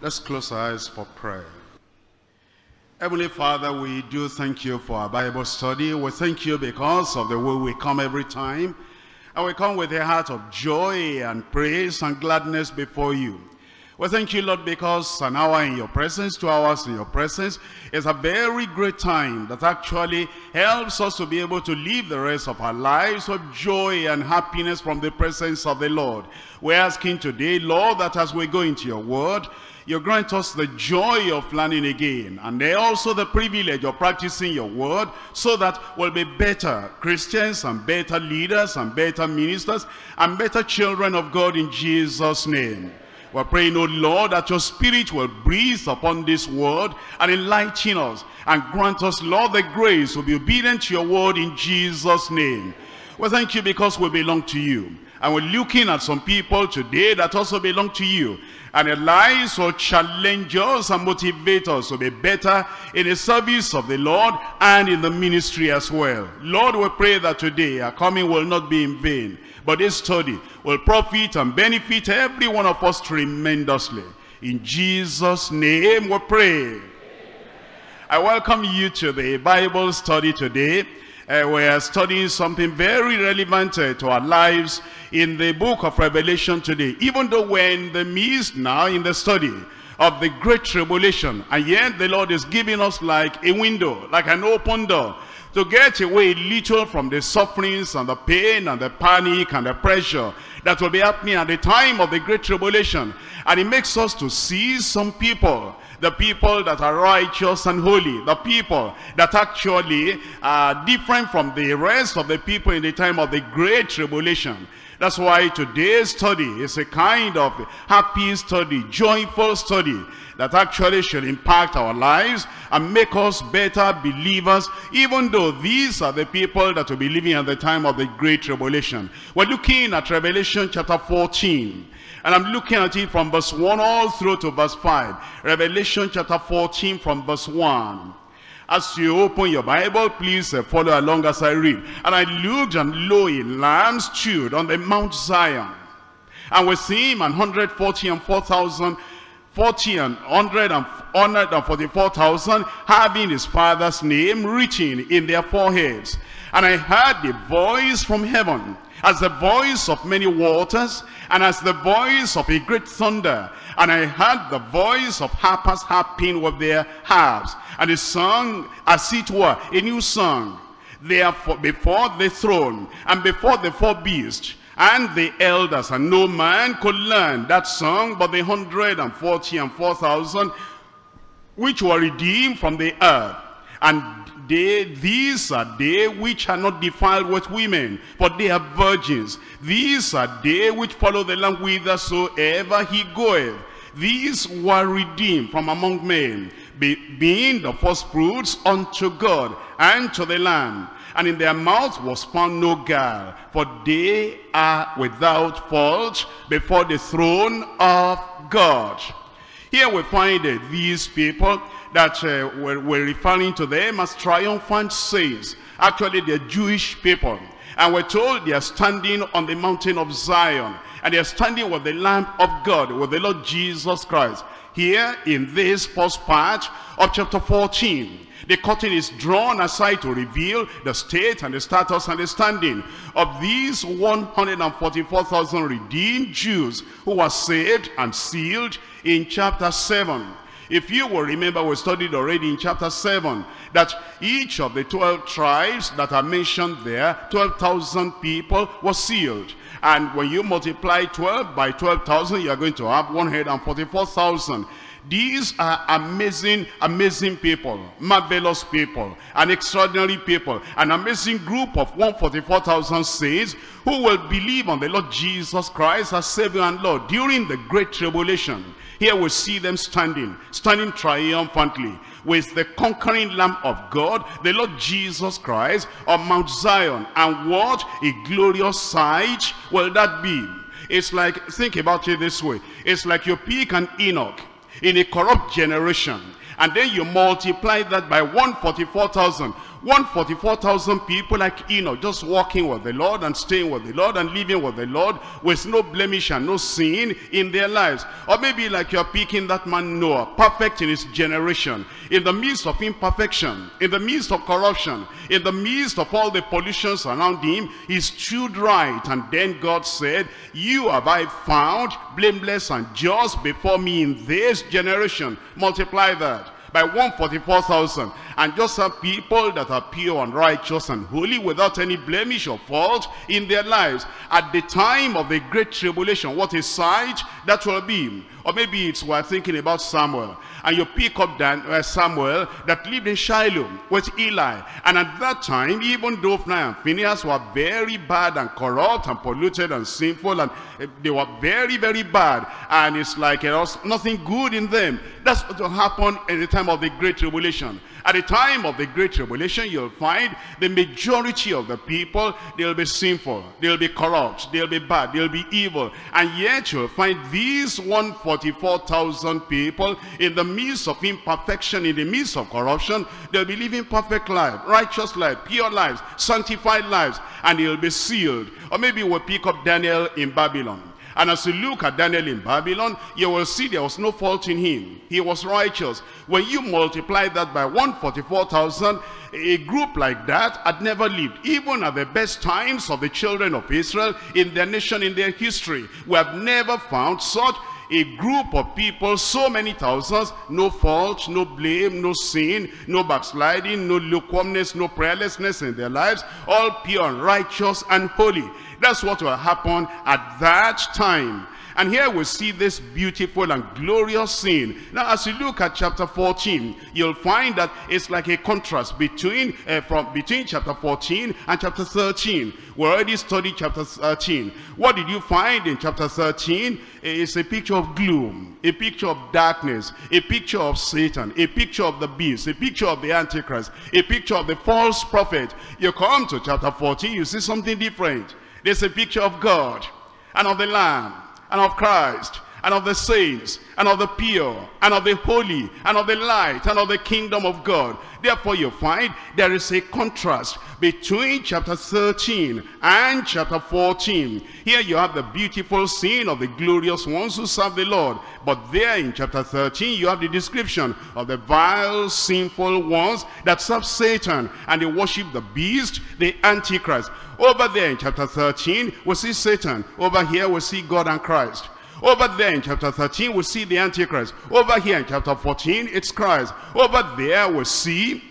Let's close our eyes for prayer. Heavenly Father, we do thank you for our Bible study. We thank you because of the way we come every time. And we come with a heart of joy and praise and gladness before you. We thank you, Lord, because an hour in your presence, 2 hours in your presence, is a very great time that actually helps us to be able to live the rest of our lives of joy and happiness from the presence of the Lord. We're asking today, Lord, that as we go into your word, you grant us the joy of learning again, and also the privilege of practicing your word, so that we'll be better Christians and better leaders and better ministers and better children of God in Jesus' name. We're praying, O Lord, that your spirit will breathe upon this word and enlighten us, and grant us, Lord, the grace to be obedient to your word in Jesus' name. Well, thank you because we belong to you. And we're looking at some people today that also belong to you. And their lives will challenge us and motivate us to be better in the service of the Lord and in the ministry as well. Lord, we pray that today our coming will not be in vain, but this study will profit and benefit every one of us tremendously. In Jesus' name we pray. Amen. I welcome you to the Bible study today. We are studying something very relevant to our lives in the book of Revelation today. Even though we're in the midst now in the study of the Great Tribulation, and yet the Lord is giving us like a window, like an open door, to get away a little from the sufferings and the pain and the panic and the pressure that will be happening at the time of the Great Tribulation. And it makes us to see some people, the people that are righteous and holy, the people that actually are different from the rest of the people in the time of the Great Tribulation. That's why today's study is a kind of happy study, joyful study that actually should impact our lives and make us better believers, even though these are the people that will be living at the time of the Great Tribulation. We're looking at Revelation chapter 14. And I'm looking at it from verse 1 all through to verse 5. Revelation chapter 14 from verse 1. As you open your Bible, please follow along as I read. And I looked, and lo, a lamb stood on the Mount Zion. And with him, 144,000, having his father's name written in their foreheads. And I heard a voice from heaven, as the voice of many waters, and as the voice of a great thunder. And I heard the voice of harpers harping with their harps, and they sung, as it were, a new song, therefore before the throne and before the four beasts and the elders. And no man could learn that song but the 144,000 which were redeemed from the earth. And these are they which are not defiled with women, for they are virgins. These are they which follow the Lamb whithersoever he goeth. These were redeemed from among men, being the first fruits unto God and to the Lamb. And in their mouth was found no guile, for they are without fault before the throne of God. Here we find these people that we're referring to them as triumphant saints. Actually, they're Jewish people. And we're told they are standing on the mountain of Zion. And they are standing with the Lamb of God, with the Lord Jesus Christ. Here, in this first part of chapter 14, the curtain is drawn aside to reveal the state and the status and the standing of these 144,000 redeemed Jews who are saved and sealed in chapter 7. If you will remember, we studied already in chapter 7 that each of the 12 tribes that are mentioned there, 12,000 people were sealed. And when you multiply 12 by 12,000, you are going to have 144,000. These are amazing, amazing people, marvelous people, an extraordinary people, an amazing group of 144,000 saints who will believe on the Lord Jesus Christ as Savior and Lord during the Great Tribulation. Here we see them standing triumphantly with the conquering Lamb of God, the Lord Jesus Christ, on Mount Zion. And what a glorious sight will that be. It's like, think about it this way, it's like you pick an Enoch in a corrupt generation, and then you multiply that by 144,000. 144,000 people like Enoch, just walking with the Lord and staying with the Lord and living with the Lord with no blemish and no sin in their lives. Or maybe like you're picking that man Noah, perfect in his generation, in the midst of imperfection, in the midst of corruption, in the midst of all the pollutions around him, he stood right. And then God said, you have I found blameless and just before me in this generation. Multiply that by 144,000, and just have people that are pure and righteous and holy without any blemish or fault in their lives at the time of the great tribulation. What a sight that will be. Or maybe it's we're thinking about Samuel, and you pick up Samuel that lived in Shiloh with Eli, and at that time even Hophni and Phinehas were very bad and corrupt and polluted and sinful, and they were very, very bad, and it's like there was nothing good in them. That's what will happen in the time of the great tribulation. At the time of the great tribulation, you'll find the majority of the people, they'll be sinful, they'll be corrupt, they'll be bad, they'll be evil, and yet you'll find these 144,000 people in the midst of imperfection, in the midst of corruption. They'll be living perfect life, righteous life, pure lives, sanctified lives, and they'll be sealed. Or maybe we'll pick up Daniel in Babylon. And as you look at Daniel in Babylon, you will see there was no fault in him. He was righteous. When you multiply that by 144,000, a group like that had never lived. Even at the best times of the children of Israel, in their nation, in their history, we have never found such a group of people, so many thousands, no fault, no blame, no sin, no backsliding, no lukewarmness, no prayerlessness in their lives, all pure and righteous and holy. That's what will happen at that time. And here we see this beautiful and glorious scene. Now, as you look at chapter 14, you'll find that it's like a contrast between chapter 14 and chapter 13. We already studied chapter 13. What did you find in chapter 13? It's a picture of gloom, a picture of darkness, a picture of Satan, a picture of the beast, a picture of the Antichrist, a picture of the false prophet. You come to chapter 14, you see something different. There's a picture of God and of the Lamb, and of Christ, and of the saints, and of the pure, and of the holy, and of the light, and of the kingdom of God. Therefore you find there is a contrast between chapter 13 and chapter 14. Here you have the beautiful scene of the glorious ones who serve the Lord, but there in chapter 13 you have the description of the vile, sinful ones that serve Satan, and they worship the beast, the Antichrist. Over there in chapter 13 we see Satan. Over here we see God and Christ. Over there in chapter 13 we see the Antichrist. Over here in chapter 14 it's Christ. Over there we see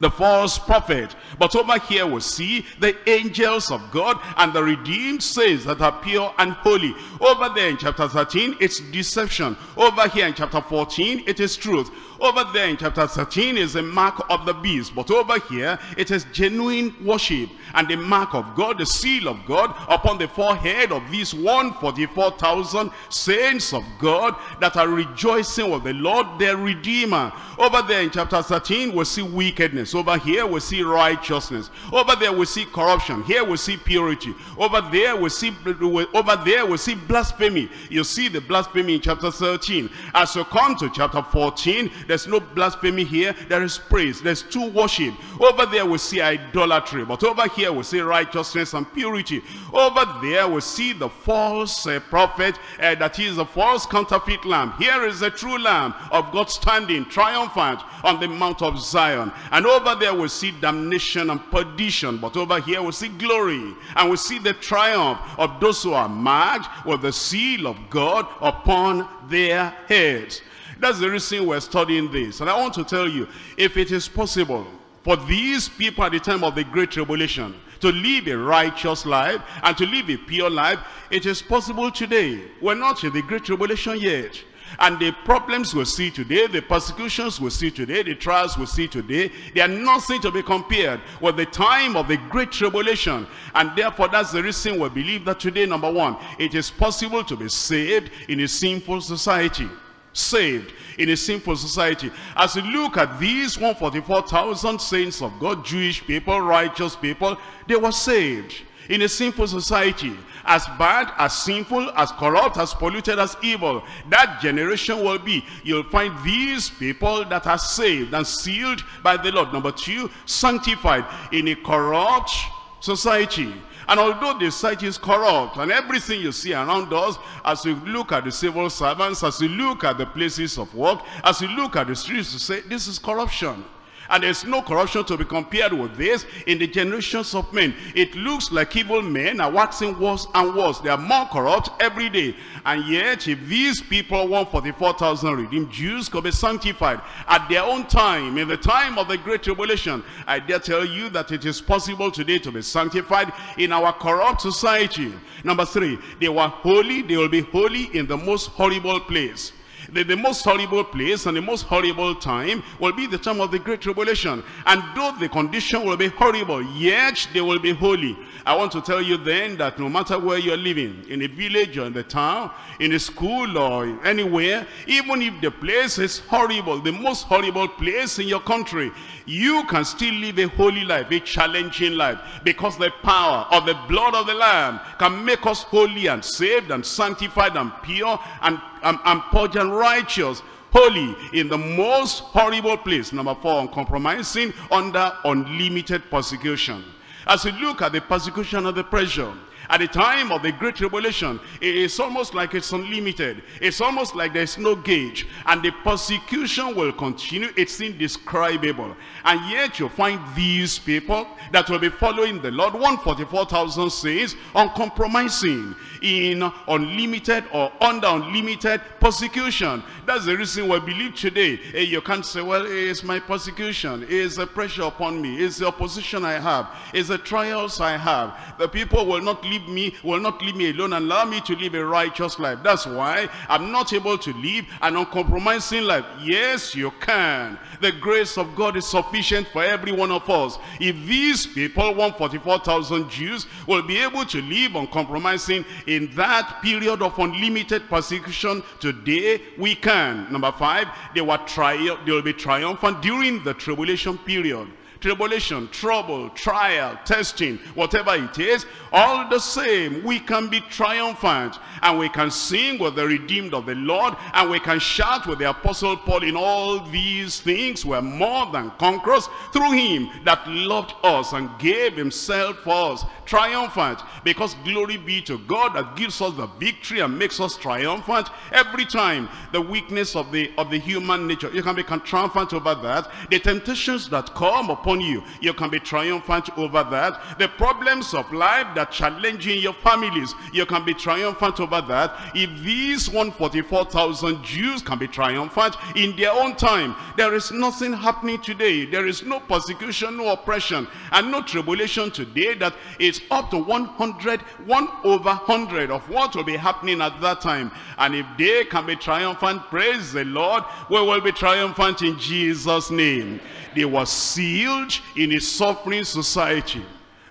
the false prophet. But over here we see the angels of God and the redeemed saints that are pure and holy. Over there in chapter 13 it's deception. Over here in chapter 14 it is truth. Over there in chapter 13 is the mark of the beast, but over here it is genuine worship and the mark of God, the seal of God upon the forehead of these 144,000 saints of God that are rejoicing with the Lord their Redeemer. Over there in chapter 13 we see wickedness. Over here we see righteousness. Over there we see corruption. Here we see purity. Over there we see blasphemy. You see the blasphemy in chapter 13. As you come to chapter 14, there's no blasphemy here. There is praise. There's true worship. Over there we see idolatry. But over here we see righteousness and purity. Over there we see the false prophet, that is a false counterfeit lamb. Here is the true Lamb of God standing triumphant on the Mount of Zion. And over there we see damnation and perdition. But over here we see glory. And we see the triumph of those who are marked with the seal of God upon their heads. That's the reason we're studying this. And I want to tell you, if it is possible for these people at the time of the great tribulation to live a righteous life and to live a pure life, it is possible today. We're not in the great tribulation yet. And the problems we see today, the persecutions we see today, the trials we see today, they are nothing to be compared with the time of the great tribulation. And therefore that's the reason we believe that today, number one, it is possible to be saved in a sinful society. Saved in a sinful society. As you look at these 144,000 saints of God, Jewish people, righteous people, they were saved. in a sinful society, as bad, as sinful, as corrupt, as polluted, as evil that generation will be, you'll find these people that are saved and sealed by the Lord. Number two, sanctified in a corrupt society. And although the society is corrupt, and everything you see around us, as you look at the civil servants, as you look at the places of work, as you look at the streets, you say, this is corruption. And there's no corruption to be compared with this in the generations of men. It looks like evil men are waxing worse and worse. They are more corrupt every day. And yet, if these people, 144,000 redeemed Jews, could be sanctified at their own time, in the time of the Great Tribulation, I dare tell you that it is possible today to be sanctified in our corrupt society. Number three, they were holy. They will be holy in the most horrible place. The most horrible place and the most horrible time will be the time of the Great Tribulation. And though the condition will be horrible, yet they will be holy. I want to tell you then that no matter where you're living, in a village or in the town, in a school or anywhere, even if the place is horrible, the most horrible place in your country, you can still live a holy life, a challenging life, because the power of the blood of the Lamb can make us holy and saved and sanctified and pure and purged and righteous, holy in the most horrible place. Number four, uncompromising under unlimited persecution. As you look at the persecution and the pressure at the time of the Great Tribulation, it's almost like it's unlimited. It's almost like there's no gauge. And the persecution will continue. It's indescribable. And yet you find these people that will be following the Lord, 144,000 saints, uncompromising in unlimited or under unlimited persecution. That's the reason we believe today. You can't say, well, it's my persecution, it's the pressure upon me, it's the opposition I have, it's the trials I have. The people will not leave me alone and allow me to live a righteous life. That's why I'm not able to live an uncompromising life. Yes, you can. The grace of God is sufficient for every one of us. If these people, 144,000 Jews, will be able to live uncompromising in that period of unlimited persecution, today we can. Number five, they will be triumphant during the tribulation period. Tribulation, trouble, trial, testing, whatever it is, all the same, we can be triumphant, and we can sing with the redeemed of the Lord, and we can shout with the Apostle Paul, in all these things we're more than conquerors through him that loved us and gave himself for us. Triumphant, because glory be to God that gives us the victory and makes us triumphant every time. The weakness of the human nature, you can be triumphant over that. The temptations that come upon you, you can be triumphant over that. The problems of life that challenging your families, you can be triumphant over that. If these 144,000 Jews can be triumphant in their own time, there is nothing happening today. There is no persecution, no oppression, and no tribulation today that it's up to 1 over 100 of what will be happening at that time. And if they can be triumphant, praise the Lord, we will be triumphant in Jesus' name. They were sealed in a suffering society.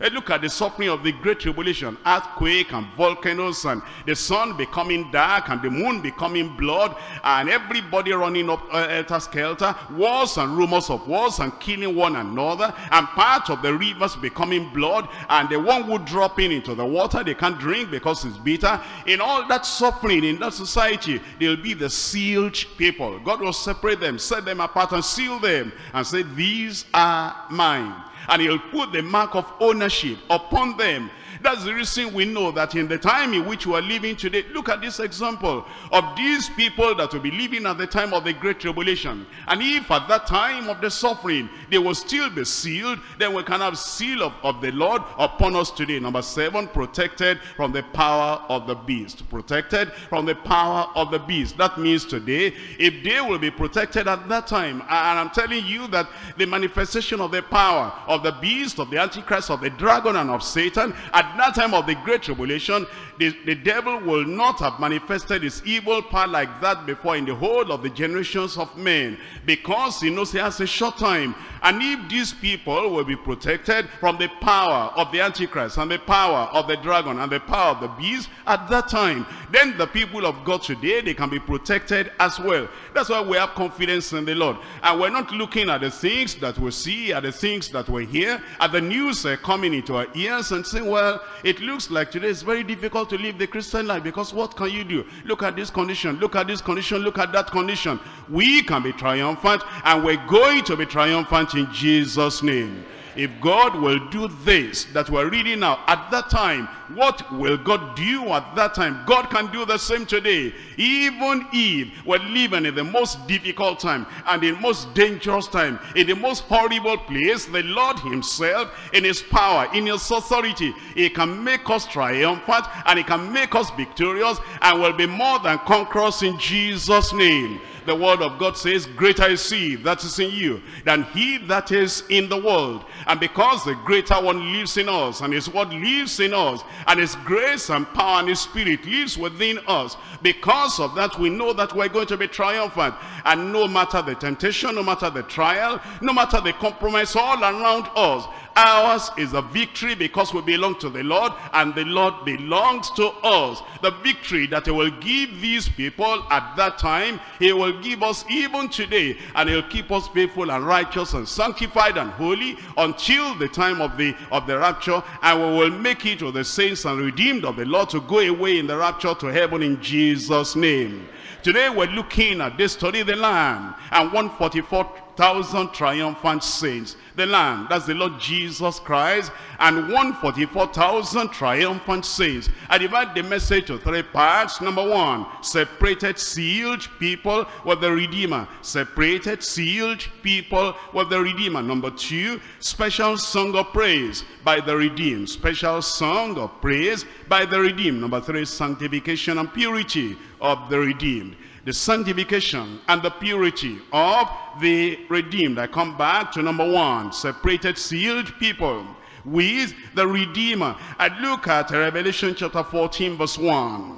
And look at the suffering of the Great Tribulation, earthquake and volcanoes, and the sun becoming dark and the moon becoming blood, and everybody running up helter-skelter, wars and rumors of wars and killing one another, and part of the rivers becoming blood, and the one who dropping into the water they can't drink because it's bitter. In all that suffering, in that society, they'll be the sealed people. God will separate them, set them apart and seal them and say, these are mine. And he'll put the mark of ownership upon them. That's the reason we know that in the time in which we are living today, look at this example of these people that will be living at the time of the Great Tribulation. And if at that time of the suffering they will still be sealed, then we can have seal of the Lord upon us today. Number seven, protected from the power of the beast. Protected from the power of the beast. That means today, if they will be protected at that time, and I'm telling you that the manifestation of the power of the beast, of the Antichrist, of the dragon, and of Satan, at that time of the Great Tribulation, the devil will not have manifested his evil power like that before in the whole of the generations of men, because he knows he has a short time. And if these people will be protected from the power of the Antichrist and the power of the dragon and the power of the beast at that time, then the people of God today, they can be protected as well. That's why we have confidence in the Lord. And we're not looking at the things that we see, at the things that we hear, at the news coming into our ears and saying, well, well, it looks like today it's very difficult to live the Christian life because what can you do? Look at this condition, look at this condition, look at that condition. We can be triumphant, and we're going to be triumphant in Jesus' name. If God will do this that we're reading now at that time, what will God do at that time? God can do the same today. Even if we're living in the most difficult time and in the most dangerous time, in the most horrible place, the Lord himself, in his power, in his authority, he can make us triumphant, and he can make us victorious, and will be more than conquerors in Jesus' name. The word of God says, greater is he that is in you than he that is in the world. And because the greater one lives in us, and his word lives in us, and his grace and power and his spirit lives within us, because of that we know that we're going to be triumphant. And no matter the temptation, no matter the trial, no matter the compromise all around us, ours is a victory because we belong to the Lord, and the Lord belongs to us. The victory that he will give these people at that time, he will give us even today, and he'll keep us faithful and righteous and sanctified and holy until the time of the rapture, and we will make it with the saints and redeemed of the Lord to go away in the rapture to heaven in Jesus' name. Today we're looking at this story, the Lamb, and 144,000 triumphant saints. The Lamb, that's the Lord Jesus Christ, and 144,000 triumphant saints. I divide the message to three parts. Number 1, separated, sealed people with the Redeemer. Separated, sealed people with the Redeemer. Number 2, special song of praise by the redeemed. Special song of praise by the redeemed. Number 3, sanctification and purity of the redeemed. The sanctification and the purity of the redeemed. I come back to number 1, separated, sealed people with the Redeemer. I look at Revelation chapter 14 verse 1.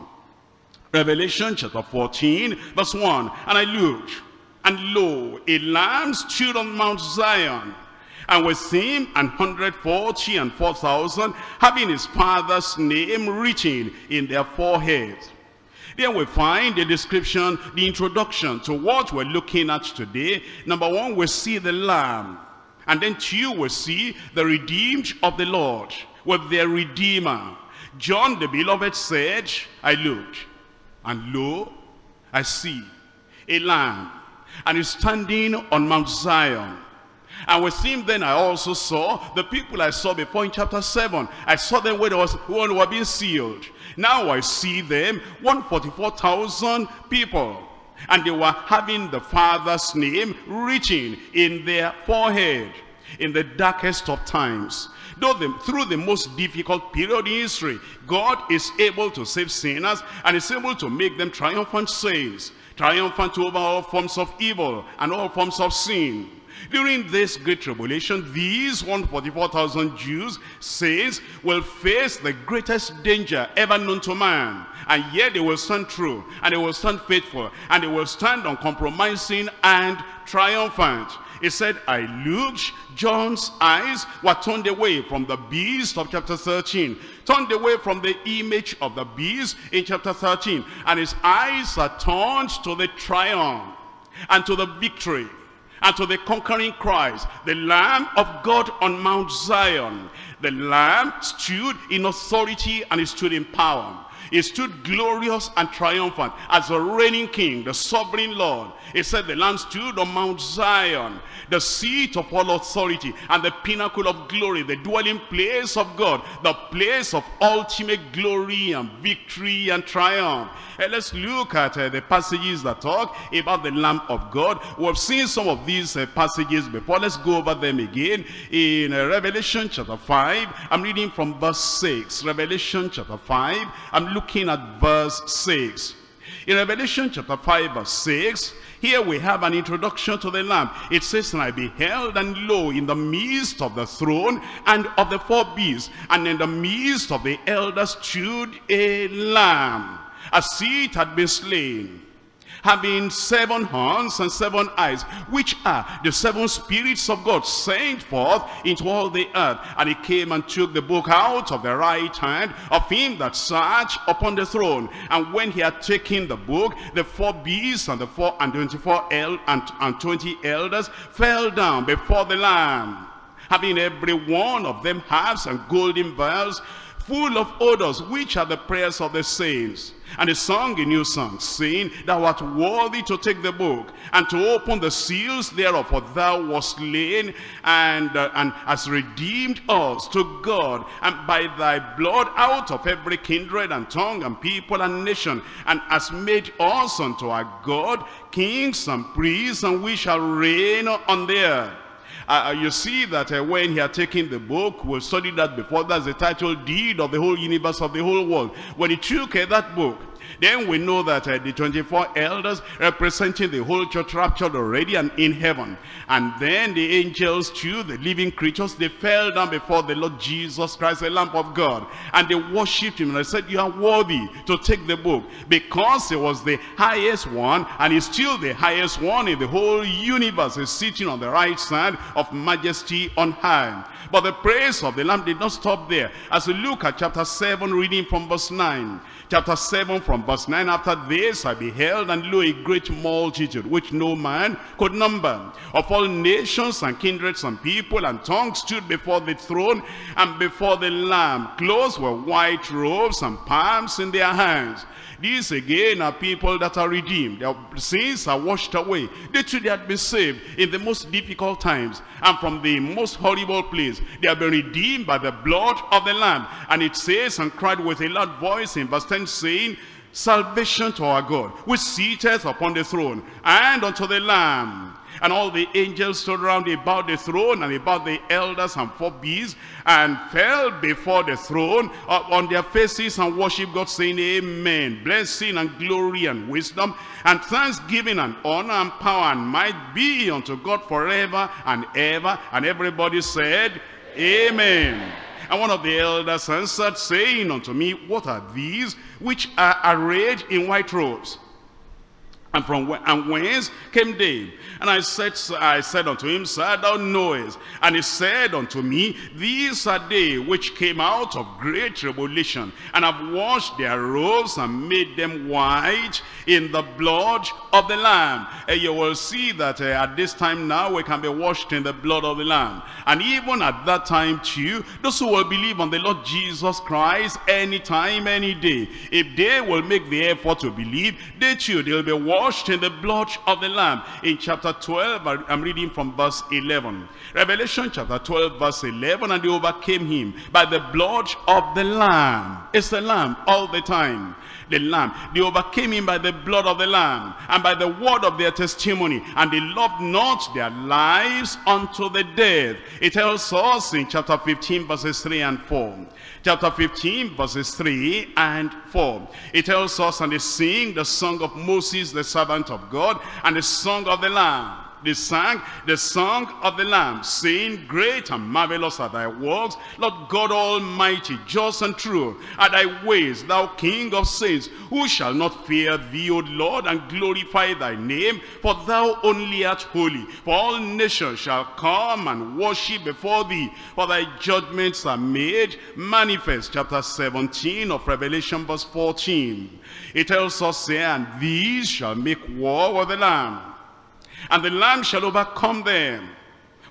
Revelation chapter 14 verse 1. And I looked, and lo, a Lamb stood on Mount Zion, and with him 144,000, having his Father's name written in their foreheads. Then we find the description, the introduction to what we're looking at today. Number 1, we see the Lamb. And then 2, we see the redeemed of the Lord with their Redeemer. John the beloved said, I looked, and lo, I see a Lamb, and he's standing on Mount Zion. And with him then I also saw the people I saw before in chapter 7. I saw them where there was one were being sealed. Now I see them, 144,000 people, and they were having the Father's name written in their forehead. In the darkest of times, through the most difficult period in history, God is able to save sinners, and is able to make them triumphant saints, triumphant over all forms of evil and all forms of sin. During this great tribulation, these 144,000 Jews, saints, will face the greatest danger ever known to man. And yet they will stand true, and they will stand faithful, and they will stand uncompromising and triumphant. He said, I looked, John's eyes were turned away from the beast of chapter 13, turned away from the image of the beast in chapter 13, and his eyes are turned to the triumph and to the victory, and to the conquering Christ, the Lamb of God on Mount Zion. The Lamb stood in authority, and he stood in power. He stood glorious and triumphant as a reigning king, the sovereign Lord. He said the Lamb stood on Mount Zion, the seat of all authority and the pinnacle of glory, the dwelling place of God, the place of ultimate glory and victory and triumph. And let's look at the passages that talk about the Lamb of God. We have seen some of these passages before. Let's go over them again. In Revelation chapter 5, I'm reading from verse 6. Revelation chapter 5, I'm looking at verse 6. In Revelation chapter 5 verse 6, here we have an introduction to the Lamb. It says, and I beheld, and lo, in the midst of the throne and of the 4 beasts, and in the midst of the elders stood a Lamb, as it had been slain, having 7 horns and 7 eyes, which are the 7 spirits of God sent forth into all the earth. And he came and took the book out of the right hand of him that sat upon the throne. And when he had taken the book, the 4 beasts and the 24 and 20 elders fell down before the Lamb, having every one of them harps and golden vials full of odors, which are the prayers of the saints. And he sung a new song, saying, Thou art worthy to take the book, and to open the seals thereof, for thou wast slain, and hast redeemed us to God, and by thy blood out of every kindred, and tongue, and people, and nation, and hast made us unto our God kings and priests, and we shall reign on the earth. You see that when he had taken the book, we'll study that before, that's the title deed of the whole universe, of the whole world. When he took that book, then we know that the 24 elders representing the whole church raptured already and in heaven. And then the angels too, the living creatures, they fell down before the Lord Jesus Christ, the Lamb of God. And they worshipped him and they said, you are worthy to take the book. Because he was the highest one, and he's still the highest one in the whole universe. He's sitting on the right side of majesty on high. But the praise of the Lamb did not stop there. As we look at chapter 7, reading from verse 9. Chapter 7 from verse 9, After this I beheld, and lo, a great multitude, which no man could number, of all nations and kindreds and people and tongues, stood before the throne and before the Lamb. Clothed were white robes, and palms in their hands. These again are people that are redeemed. Their sins are washed away. They too, they had been saved in the most difficult times and from the most horrible place. They have been redeemed by the blood of the Lamb. And it says, and cried with a loud voice in verse 10, saying, Salvation to our God, which sitteth upon the throne, and unto the Lamb. And all the angels stood round about the throne, and about the elders and four beasts, and fell before the throne on their faces, and worship God, saying, Amen. Blessing and glory and wisdom and thanksgiving and honor and power and might be unto God forever and ever. And everybody said, Amen. And one of the elders answered, saying unto me, What are these which are arrayed in white robes? And whence came they? And I said unto him, Sir, thou knowest. And he said unto me, These are they which came out of great tribulation, and have washed their robes, and made them white in the blood of the Lamb. And you will see that at this time now, we can be washed in the blood of the Lamb. And even at that time too, those who will believe on the Lord Jesus Christ, any time, any day, if they will make the effort to believe, they too, they'll be washed in the blood of the Lamb. In chapter 12, I'm reading from verse 11. Revelation chapter 12, verse 11, And they overcame him by the blood of the Lamb. It's the Lamb all the time. The Lamb. They overcame him by the blood of the Lamb, and by the word of their testimony, and they loved not their lives unto the death. It tells us in chapter 15, verses 3 and 4. Chapter 15, verses 3 and 4. It tells us, And they sing the song of Moses, the servant of God, and the song of the Lamb. They sang the song of the Lamb, saying, Great and marvelous are thy works, Lord God Almighty. Just and true are thy ways, thou King of saints. Who shall not fear thee, O Lord, and glorify thy name? For thou only art holy. For all nations shall come and worship before thee, for thy judgments are made manifest. Chapter 17 of Revelation, verse 14. It tells us here, And these shall make war with the Lamb, and the Lamb shall overcome them,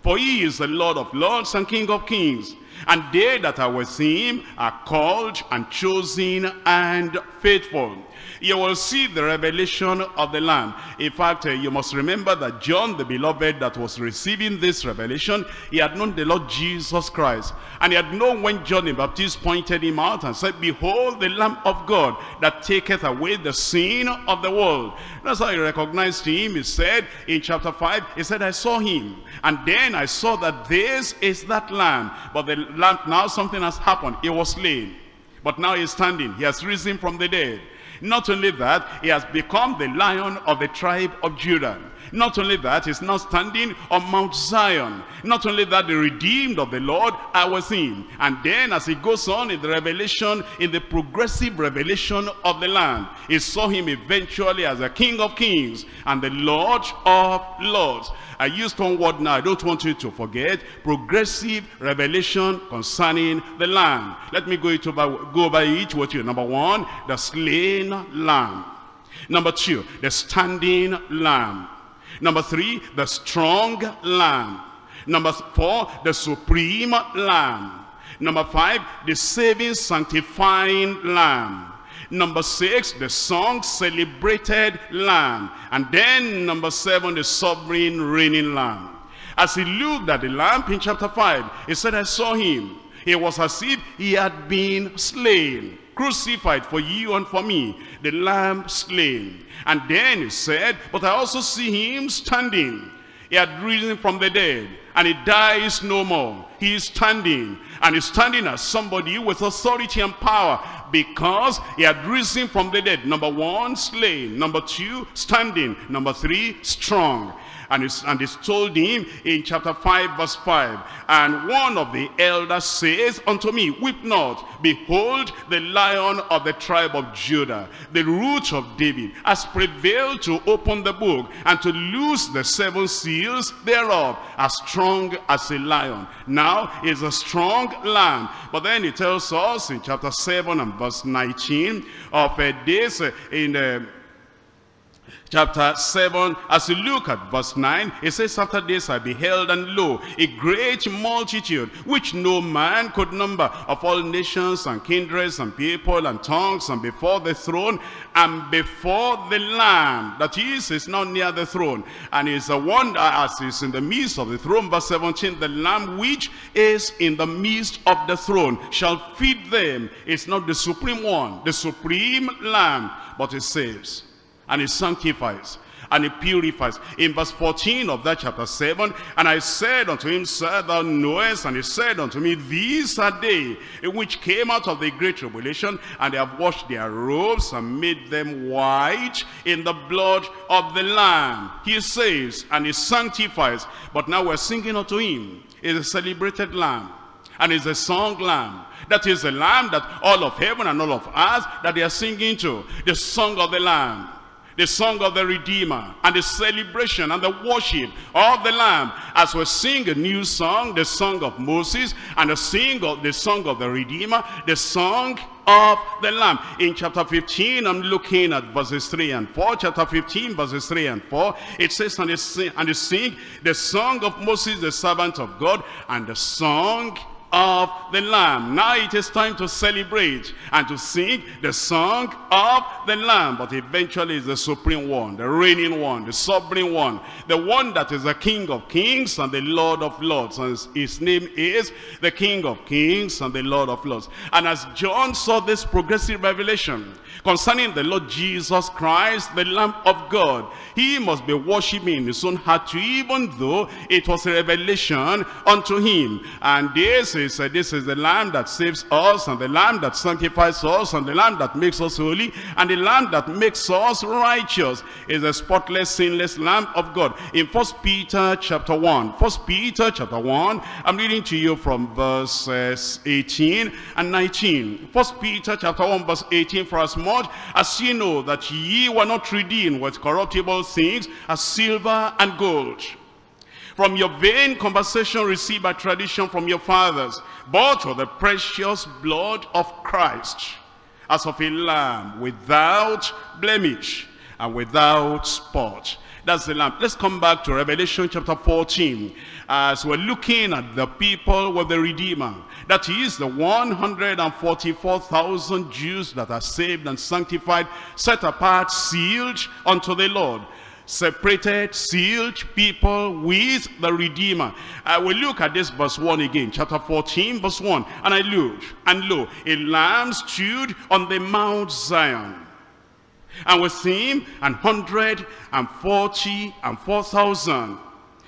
for he is the Lord of lords and King of kings, and they that are with him are called and chosen and faithful. You will see the revelation of the Lamb. In fact, you must remember that John, the beloved, that was receiving this revelation, he had known the Lord Jesus Christ. And he had known when John the Baptist pointed him out and said, Behold the Lamb of God that taketh away the sin of the world. That's how he recognized him. He said in chapter 5, he said, I saw him, and then I saw that this is that Lamb. But the Lamb, now something has happened. He was slain, but now he's standing. He has risen from the dead. Not only that, he has become the Lion of the tribe of Judah. Not only that, he's now standing on Mount Zion. Not only that, the redeemed of the Lord are with him. And then as he goes on in the revelation, in the progressive revelation of the Lamb, he saw him eventually as the King of kings and the Lord of lords. I used one word now, I don't want you to forget: progressive revelation concerning the Lamb. Let me go over each with you. Number one, the slain Lamb. Number two, the standing Lamb. Number three, the strong Lamb. Number four, the supreme Lamb. Number 5, the saving, sanctifying Lamb. Number 6, the song celebrated Lamb. And then number 7, the sovereign reigning Lamb. As he looked at the Lamb in chapter 5, he said, I saw him. It was as if he had been slain, crucified for you and for me, the Lamb slain. And then he said, but I also see him standing. He had risen from the dead, and he dies no more. He is standing, and he's standing as somebody with authority and power, because he had risen from the dead. Number 1, slain. Number 2, standing. Number 3, strong. And it's told him in chapter 5 verse 5, and one of the elders says unto me, weep not, behold the Lion of the tribe of Judah, the Root of David, has prevailed to open the book and to loose the 7 seals thereof. As strong as a lion, now is a strong lamb. But then he tells us in chapter 7 and verse 19 of this, in the Chapter 7, as you look at verse 9, it says, after this I beheld, and lo, a great multitude, which no man could number, of all nations and kindreds and people and tongues, and before the throne and before the Lamb. That is now near the throne, and is the one as is in the midst of the throne. Verse 17, the Lamb which is in the midst of the throne shall feed them. It's not the supreme one, the supreme Lamb, but it saves, and he sanctifies, and he purifies. In verse 14 of that chapter 7, and I said unto him, Sir, thou knowest. And he said unto me, these are they which came out of the great tribulation, and they have washed their robes and made them white in the blood of the Lamb. He saves and he sanctifies. But now we're singing unto him. He's a celebrated lamb, and he's a song lamb. That is the lamb that all of heaven and all of earth that they are singing to, the song of the lamb, the song of the Redeemer, and the celebration and the worship of the Lamb. As we sing a new song, the song of Moses, and the song of the Redeemer, the song of the Lamb. In chapter 15, I'm looking at verses 3 and 4. Chapter 15, verses 3 and 4. It says, and they sing the song of Moses, the servant of God, and the song of the Lamb. Now it is time to celebrate and to sing the song of the Lamb. But eventually is the supreme one, the reigning one, the sovereign one, the one that is the King of Kings and the Lord of Lords. And his name is the King of Kings and the Lord of Lords. And as John saw this progressive revelation concerning the Lord Jesus Christ, the Lamb of God, he must be worshiping in his own heart, even though it was a revelation unto him. And this is the Lamb that saves us, and the Lamb that sanctifies us, and the Lamb that makes us holy, and the Lamb that makes us righteous. Is the spotless, sinless Lamb of God. In 1 Peter chapter 1, I'm reading to you from verses 18 and 19. 1 Peter chapter 1 verse 18, for as much as ye know that ye were not redeemed with corruptible things as silver and gold, from your vain conversation received by tradition from your fathers, but with the precious blood of Christ, as of a lamb without blemish and without spot. That's the lamb. Let's come back to Revelation chapter 14, as we're looking at the people with the Redeemer. That is the 144,000 Jews that are saved and sanctified, set apart, sealed unto the Lord. Separated, sealed people with the Redeemer. I will look at this verse 1 again. Chapter 14 verse 1. And I looked, and lo, a lamb stood on the Mount Zion, and with him 144,000,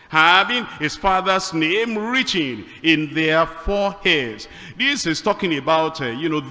having his Father's name written in their foreheads. This is talking about,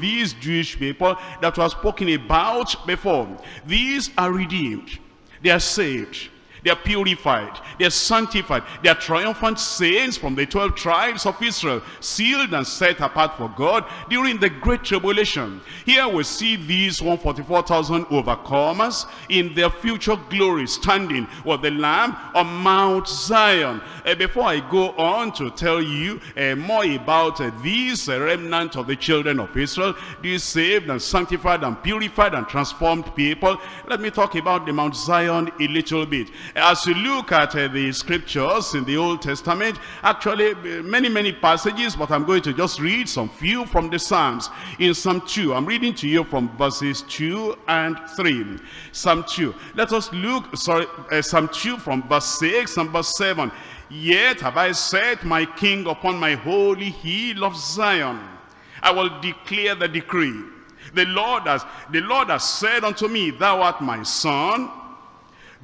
these Jewish people that was spoken about before. These are redeemed. They are saved, they are purified, they are sanctified, they are triumphant saints from the 12 tribes of Israel, sealed and set apart for God during the great tribulation. Here we see these 144,000 overcomers in their future glory, standing with the Lamb on Mount Zion. Before I go on to tell you more about these remnant of the children of Israel, these saved and sanctified and purified and transformed people, let me talk about the Mount Zion a little bit. As you look at the scriptures in the Old Testament, actually many, many passages, but I'm going to just read some few from the Psalms. In Psalm 2, I'm reading to you from verses 2 and 3. Psalm 2, let us look, Psalm 2 from verse 6 and verse 7. Yet have I set my king upon my holy hill of Zion. I will declare the decree. The Lord has said unto me, thou art my son,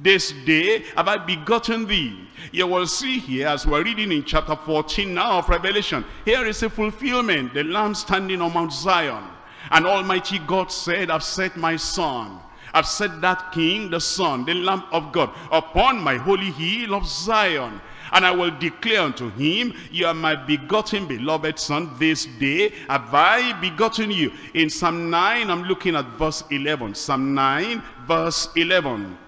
this day have I begotten thee. You will see here, as we're reading in chapter 14 now of Revelation, here is a fulfillment, the Lamb standing on Mount Zion. And Almighty God said, I've set my son, I've set that king, the son, the Lamb of God, upon my holy hill of Zion. And I will declare unto him, you are my begotten beloved son, this day have I begotten you. In Psalm 9, I'm looking at verse 11. Psalm 9, verse 11.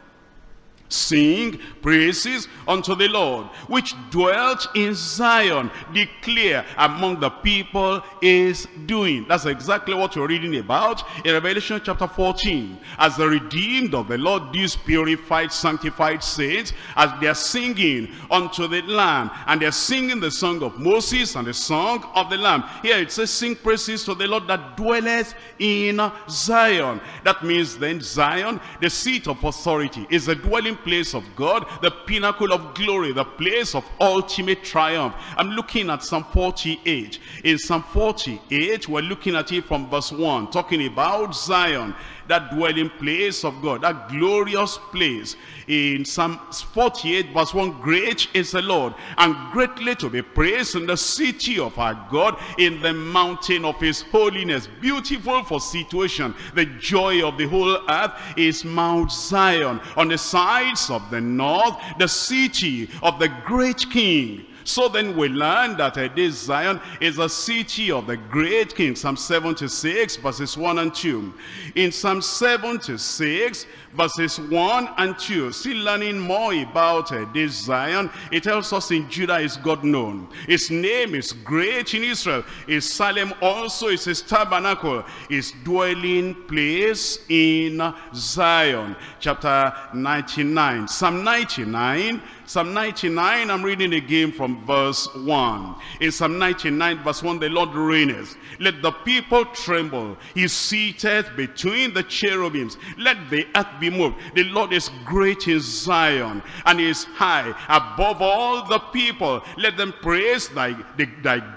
Sing praises unto the Lord, which dwelt in Zion. Declare among the people is doing. That's exactly what you're reading about in Revelation chapter 14. As the redeemed of the Lord, these purified, sanctified saints, as they are singing unto the Lamb, and they are singing the song of Moses and the song of the Lamb. Here it says, sing praises to the Lord that dwelleth in Zion. That means then Zion, the seat of authority, is the dwelling place of God, the pinnacle of glory, the place of ultimate triumph. I'm looking at Psalm 48. In Psalm 48, we're looking at it from verse 1, talking about Zion, that dwelling place of God, that glorious place. In Psalm 48, verse 1, great is the Lord, and greatly to be praised in the city of our God, in the mountain of his holiness. Beautiful for situation. The joy of the whole earth is Mount Zion, on the sides of the north, the city of the great king. So then we learn that this Zion is a city of the great king. Psalm 76 verses 1 and 2. In Psalm 76 verses 1 and 2, still learning more about this Zion, it tells us in Judah is God known. His name is great in Israel. His Salem also is his tabernacle, his dwelling place in Zion. Chapter 99. Psalm 99. Psalm 99, I'm reading again from verse 1. In Psalm 99, verse 1, the Lord reigneth. Let the people tremble. He seated between the cherubims. Let the earth be moved. The Lord is great in Zion, and is high above all the people. Let them praise thy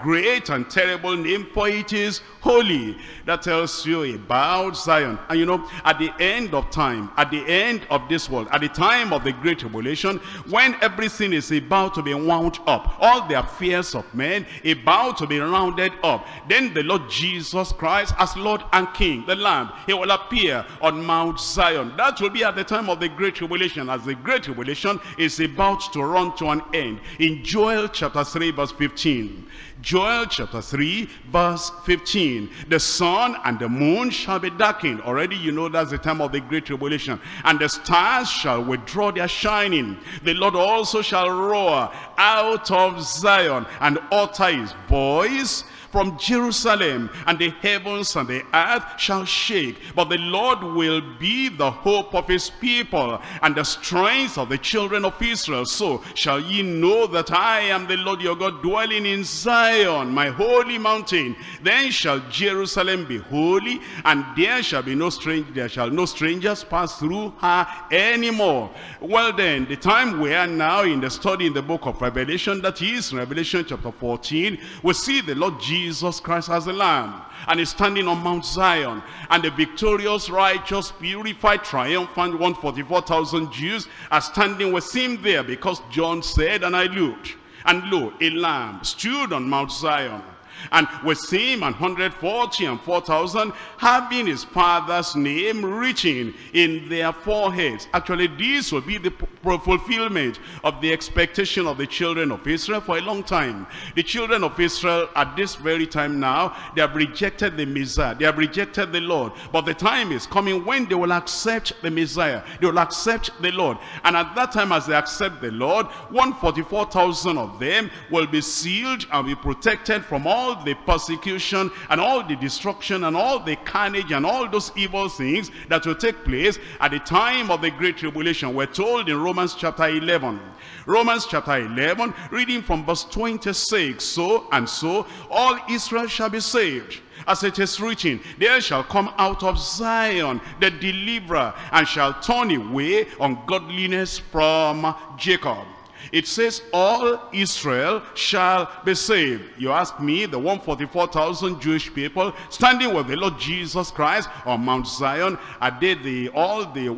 great and terrible name, for it is holy. That tells you about Zion. And you know, at the end of time, at the end of this world, at the time of the great tribulation, when everything is about to be wound up, all the affairs of men about to be rounded up, then the Lord Jesus Christ, as Lord and King, the Lamb, he will appear on Mount Zion. That will be at the time of the great tribulation, as the great tribulation is about to run to an end. In Joel chapter 3 verse 15, Joel chapter 3 verse 15, the sun and the moon shall be darkened. Already you know that's the time of the great tribulation. And the stars shall withdraw their shining. The Lord also shall roar out of Zion, and utter his voice from Jerusalem, and the heavens and the earth shall shake. But the Lord will be the hope of his people, and the strength of the children of Israel. So shall ye know that I am the Lord your God, dwelling in Zion, my holy mountain. Then shall Jerusalem be holy, and there shall no strangers pass through her anymore. Well then, the time we are now in the study in the book of Revelation, that is Revelation chapter 14, we see the Lord Jesus Christ as the Lamb, and is standing on Mount Zion, and the victorious, righteous, purified, triumphant 144,000 Jews are standing with him there, because John said, and I looked, and lo, a lamb stood on Mount Zion, and with him 144,000, having his Father's name written in their foreheads. Actually, this will be the fulfillment of the expectation of the children of Israel for a long time. The children of Israel at this very time now, they have rejected the Messiah, they have rejected the Lord. But the time is coming when they will accept the Messiah, they will accept the Lord. And at that time, as they accept the Lord, 144,000 of them will be sealed and be protected from all all the persecution and all the destruction and all the carnage and all those evil things that will take place at the time of the great tribulation. We're told in Romans chapter 11. Romans chapter 11, reading from verse 26, so and so all Israel shall be saved. As it is written, there shall come out of Zion the deliverer, and shall turn away ungodliness from Jacob. It says all Israel shall be saved. You ask me, the 144,000 Jewish people standing with the Lord Jesus Christ on Mount Zion, are they all the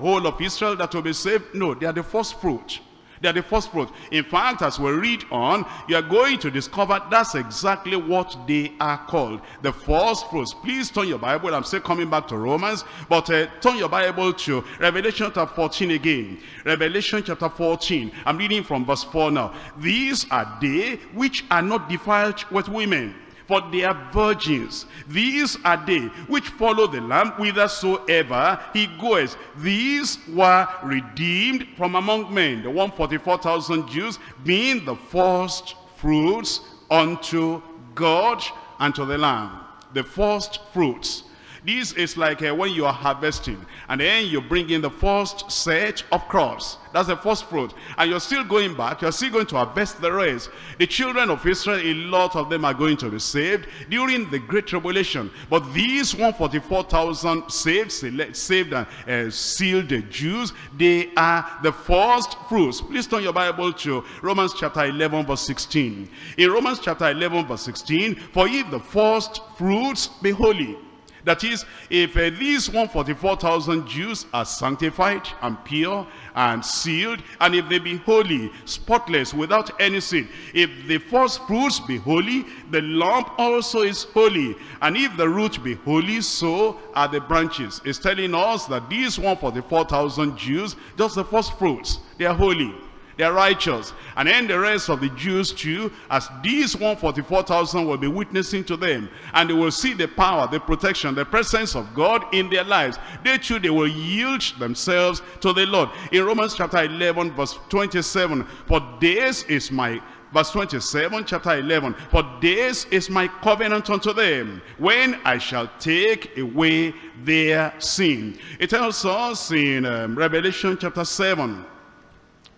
whole of Israel that will be saved? No, they are the first fruit. They are the first fruit. In fact, as we read on, you are going to discover that's exactly what they are called, the first fruits. Please turn your Bible. I'm still coming back to Romans, but turn your Bible to Revelation chapter 14 again. Revelation chapter 14. I'm reading from verse 4 now. These are they which are not defiled with women, for they are virgins. These are they which follow the Lamb whithersoever he goeth. These were redeemed from among men, the 144,000 Jews, being the first fruits unto God and to the Lamb. The first fruits. This is like when you are harvesting and then you bring in the first set of crops. That's the first fruit. And you're still going back. You're still going to harvest the rest. The children of Israel, a lot of them are going to be saved during the Great Tribulation. But these 144,000 saved and sealed Jews, they are the first fruits. Please turn your Bible to Romans chapter 11 verse 16. In Romans chapter 11 verse 16, for if the first fruits be holy, that is, if these 144,000 Jews are sanctified and pure and sealed, and if they be holy, spotless, without any sin, if the first fruits be holy, the lump also is holy, and if the root be holy, so are the branches. It's telling us that these 144,000 Jews, just the first fruits, they are holy. They are righteous. And then the rest of the Jews too, as these 144,000 will be witnessing to them, and they will see the power, the protection, the presence of God in their lives. They too, they will yield themselves to the Lord. In Romans chapter 11 verse 27, for this is my Verse 27, chapter 11. For this is my covenant unto them, when I shall take away their sin. It tells us in Revelation chapter 7,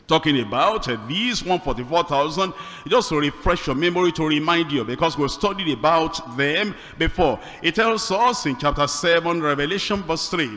talking about these 144,000, just to refresh your memory, to remind you, because we've studied about them before. It tells us in chapter 7, Revelation verse 3.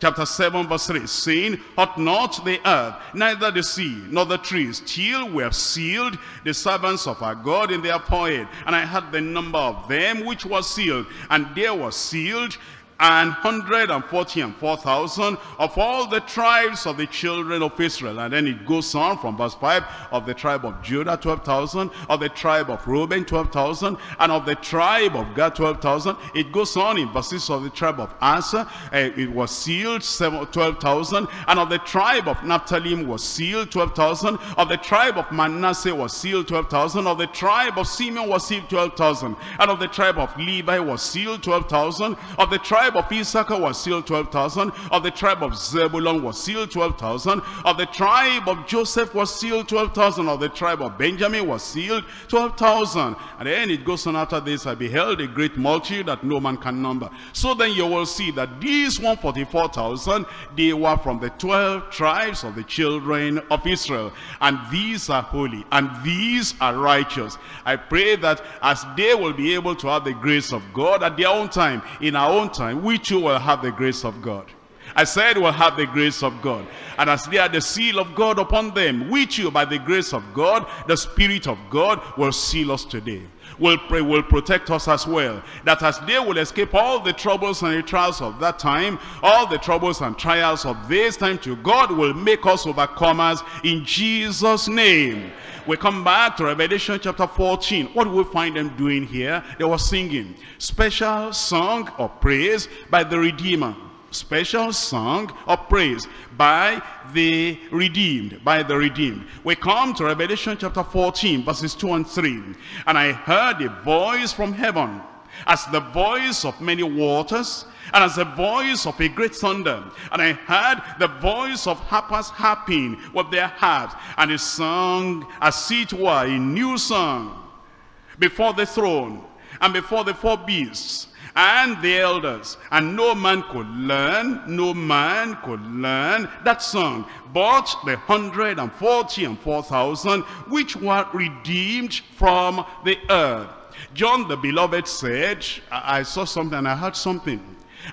Chapter 7 verse 3, saying, hurt not the earth, neither the sea, nor the trees, till we have sealed the servants of our God in their forehead. And I had the number of them which were sealed, and there were sealed 144,000 of all the tribes of the children of Israel. And then it goes on from verse 5, of the tribe of Judah 12,000, of the tribe of Reuben 12,000, and of the tribe of Gad 12,000. It goes on in verse 6, of the tribe of Asher, it was sealed 12,000, and of the tribe of Naphtali was sealed 12,000, of the tribe of Manasseh was sealed 12,000, of the tribe of Simeon was sealed 12,000, and of the tribe of Levi was sealed 12,000, of the tribe of Issachar was sealed 12,000, of the tribe of Zebulun was sealed 12,000, of the tribe of Joseph was sealed 12,000, of the tribe of Benjamin was sealed 12,000. And then it goes on after this, I beheld a great multitude that no man can number. So then you will see that these 144,000, they were from the 12 tribes of the children of Israel, and these are holy and these are righteous. I pray that as they will be able to have the grace of God at their own time, in our own time, we too will have the grace of God. I said we'll have the grace of God. And as they are the seal of God upon them, we too, by the grace of God, the Spirit of God will seal us today. Will protect us as well, that as they will escape all the troubles and the trials of that time, all the troubles and trials of this time to God will make us overcomers in Jesus' name. We come back to Revelation chapter 14. What do we find them doing here? They were singing special song of praise by the Redeemer. Special song of praise by the redeemed, by the redeemed. We come to Revelation chapter 14 verses 2 and 3. And I heard a voice from heaven, as the voice of many waters, and as the voice of a great thunder. And I heard the voice of harpers harping with their harps, and they sung as it were a new song. before the throne and before the four beasts and the elders, and no man could learn, no man could learn that song, but the 144,000 which were redeemed from the earth. John the beloved said, I saw something, I heard something,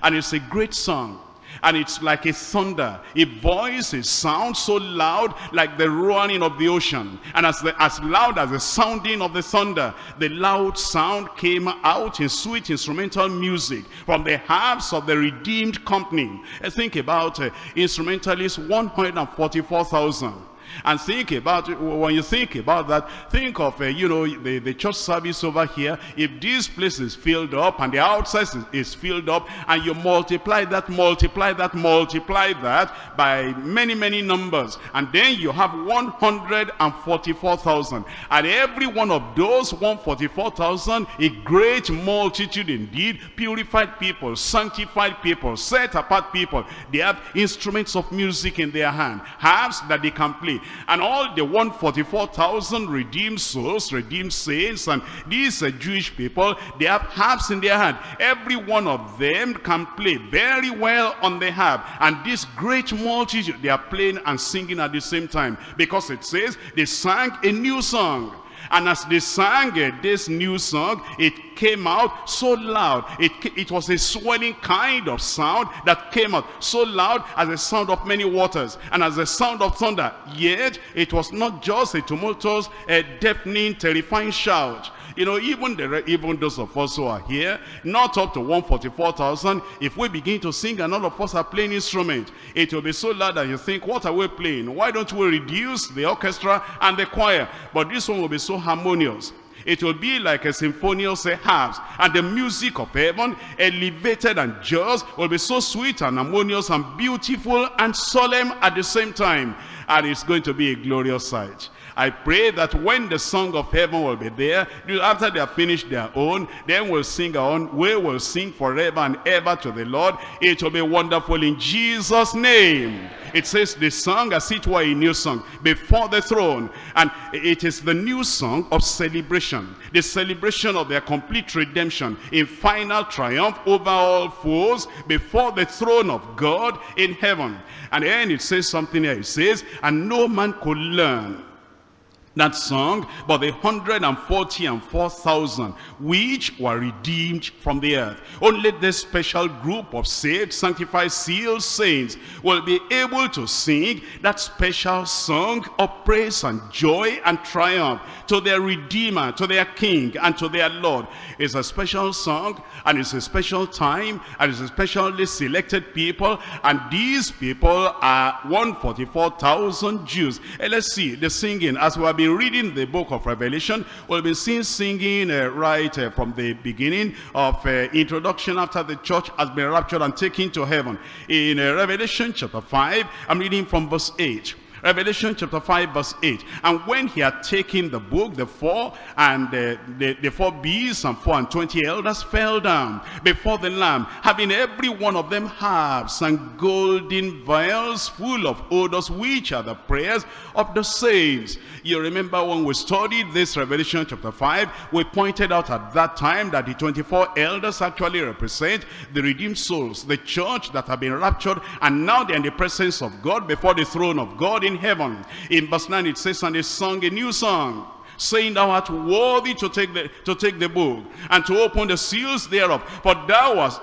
and it's a great song, and it's like a thunder, a voice, a sound so loud like the roaring of the ocean, and as loud as the sounding of the thunder, the loud sound came out in sweet instrumental music from the harps of the redeemed company. And think about instrumentalists 144,000. And think about, when you think about that, think of you know, the church service over here. If this place is filled up and the outside is filled up, and you multiply that by many numbers, and then you have 144,000, and every one of those 144,000, a great multitude indeed, purified people, sanctified people, set apart people, they have instruments of music in their hand, harps that they can play. And all the 144,000 redeemed souls, redeemed saints, and these Jewish people, they have harps in their hand. Every one of them can play very well on the harp. And this great multitude, they are playing and singing at the same time, because it says they sang a new song. And as they sang this new song, it came out so loud. It was a swelling kind of sound that came out so loud as the sound of many waters and as the sound of thunder. Yet it was not just a tumultuous, a deafening, terrifying shout. You know, even those of us who are here, not up to 144,000, if we begin to sing and all of us are playing instrument, it will be so loud that you think, what are we playing? Why don't we reduce the orchestra and the choir? But this one will be so harmonious. It will be like a symphonious harps, and the music of heaven, elevated and just, will be so sweet and harmonious and beautiful and solemn at the same time. And it's going to be a glorious sight. I pray that when the song of heaven will be there, after they have finished their own, then we'll sing our own. We will sing forever and ever to the Lord. It will be wonderful in Jesus' name. It says the song as it were a new song before the throne, and it is the new song of celebration, the celebration of their complete redemption in final triumph over all foes before the throne of God in heaven. And then it says something here. It says, and no man could learn that song but the 144,000 which were redeemed from the earth. Only this special group of saved, sanctified, sealed saints will be able to sing that special song of praise and joy and triumph to their Redeemer, to their King, and to their Lord. It's a special song, and it's a special time, and it's a specially selected people, and these people are 144,000 Jews. And let's see the singing. As we have been reading the book of Revelation, we'll be seeing singing right from the beginning of introduction, after the church has been raptured and taken to heaven. In Revelation chapter 5, I'm reading from verse 8. Revelation chapter 5 verse 8. And when he had taken the book, the four and the four beasts and 24 elders fell down before the Lamb, having every one of them harps and golden vials full of odors, which are the prayers of the saints. You remember when we studied this Revelation chapter 5, we pointed out at that time that the 24 elders actually represent the redeemed souls, the church that have been raptured, and now they're in the presence of God before the throne of God in heaven. In verse 9 it says, and they sung a new song, saying, thou art worthy to take the book, and to open the seals thereof, for thou wast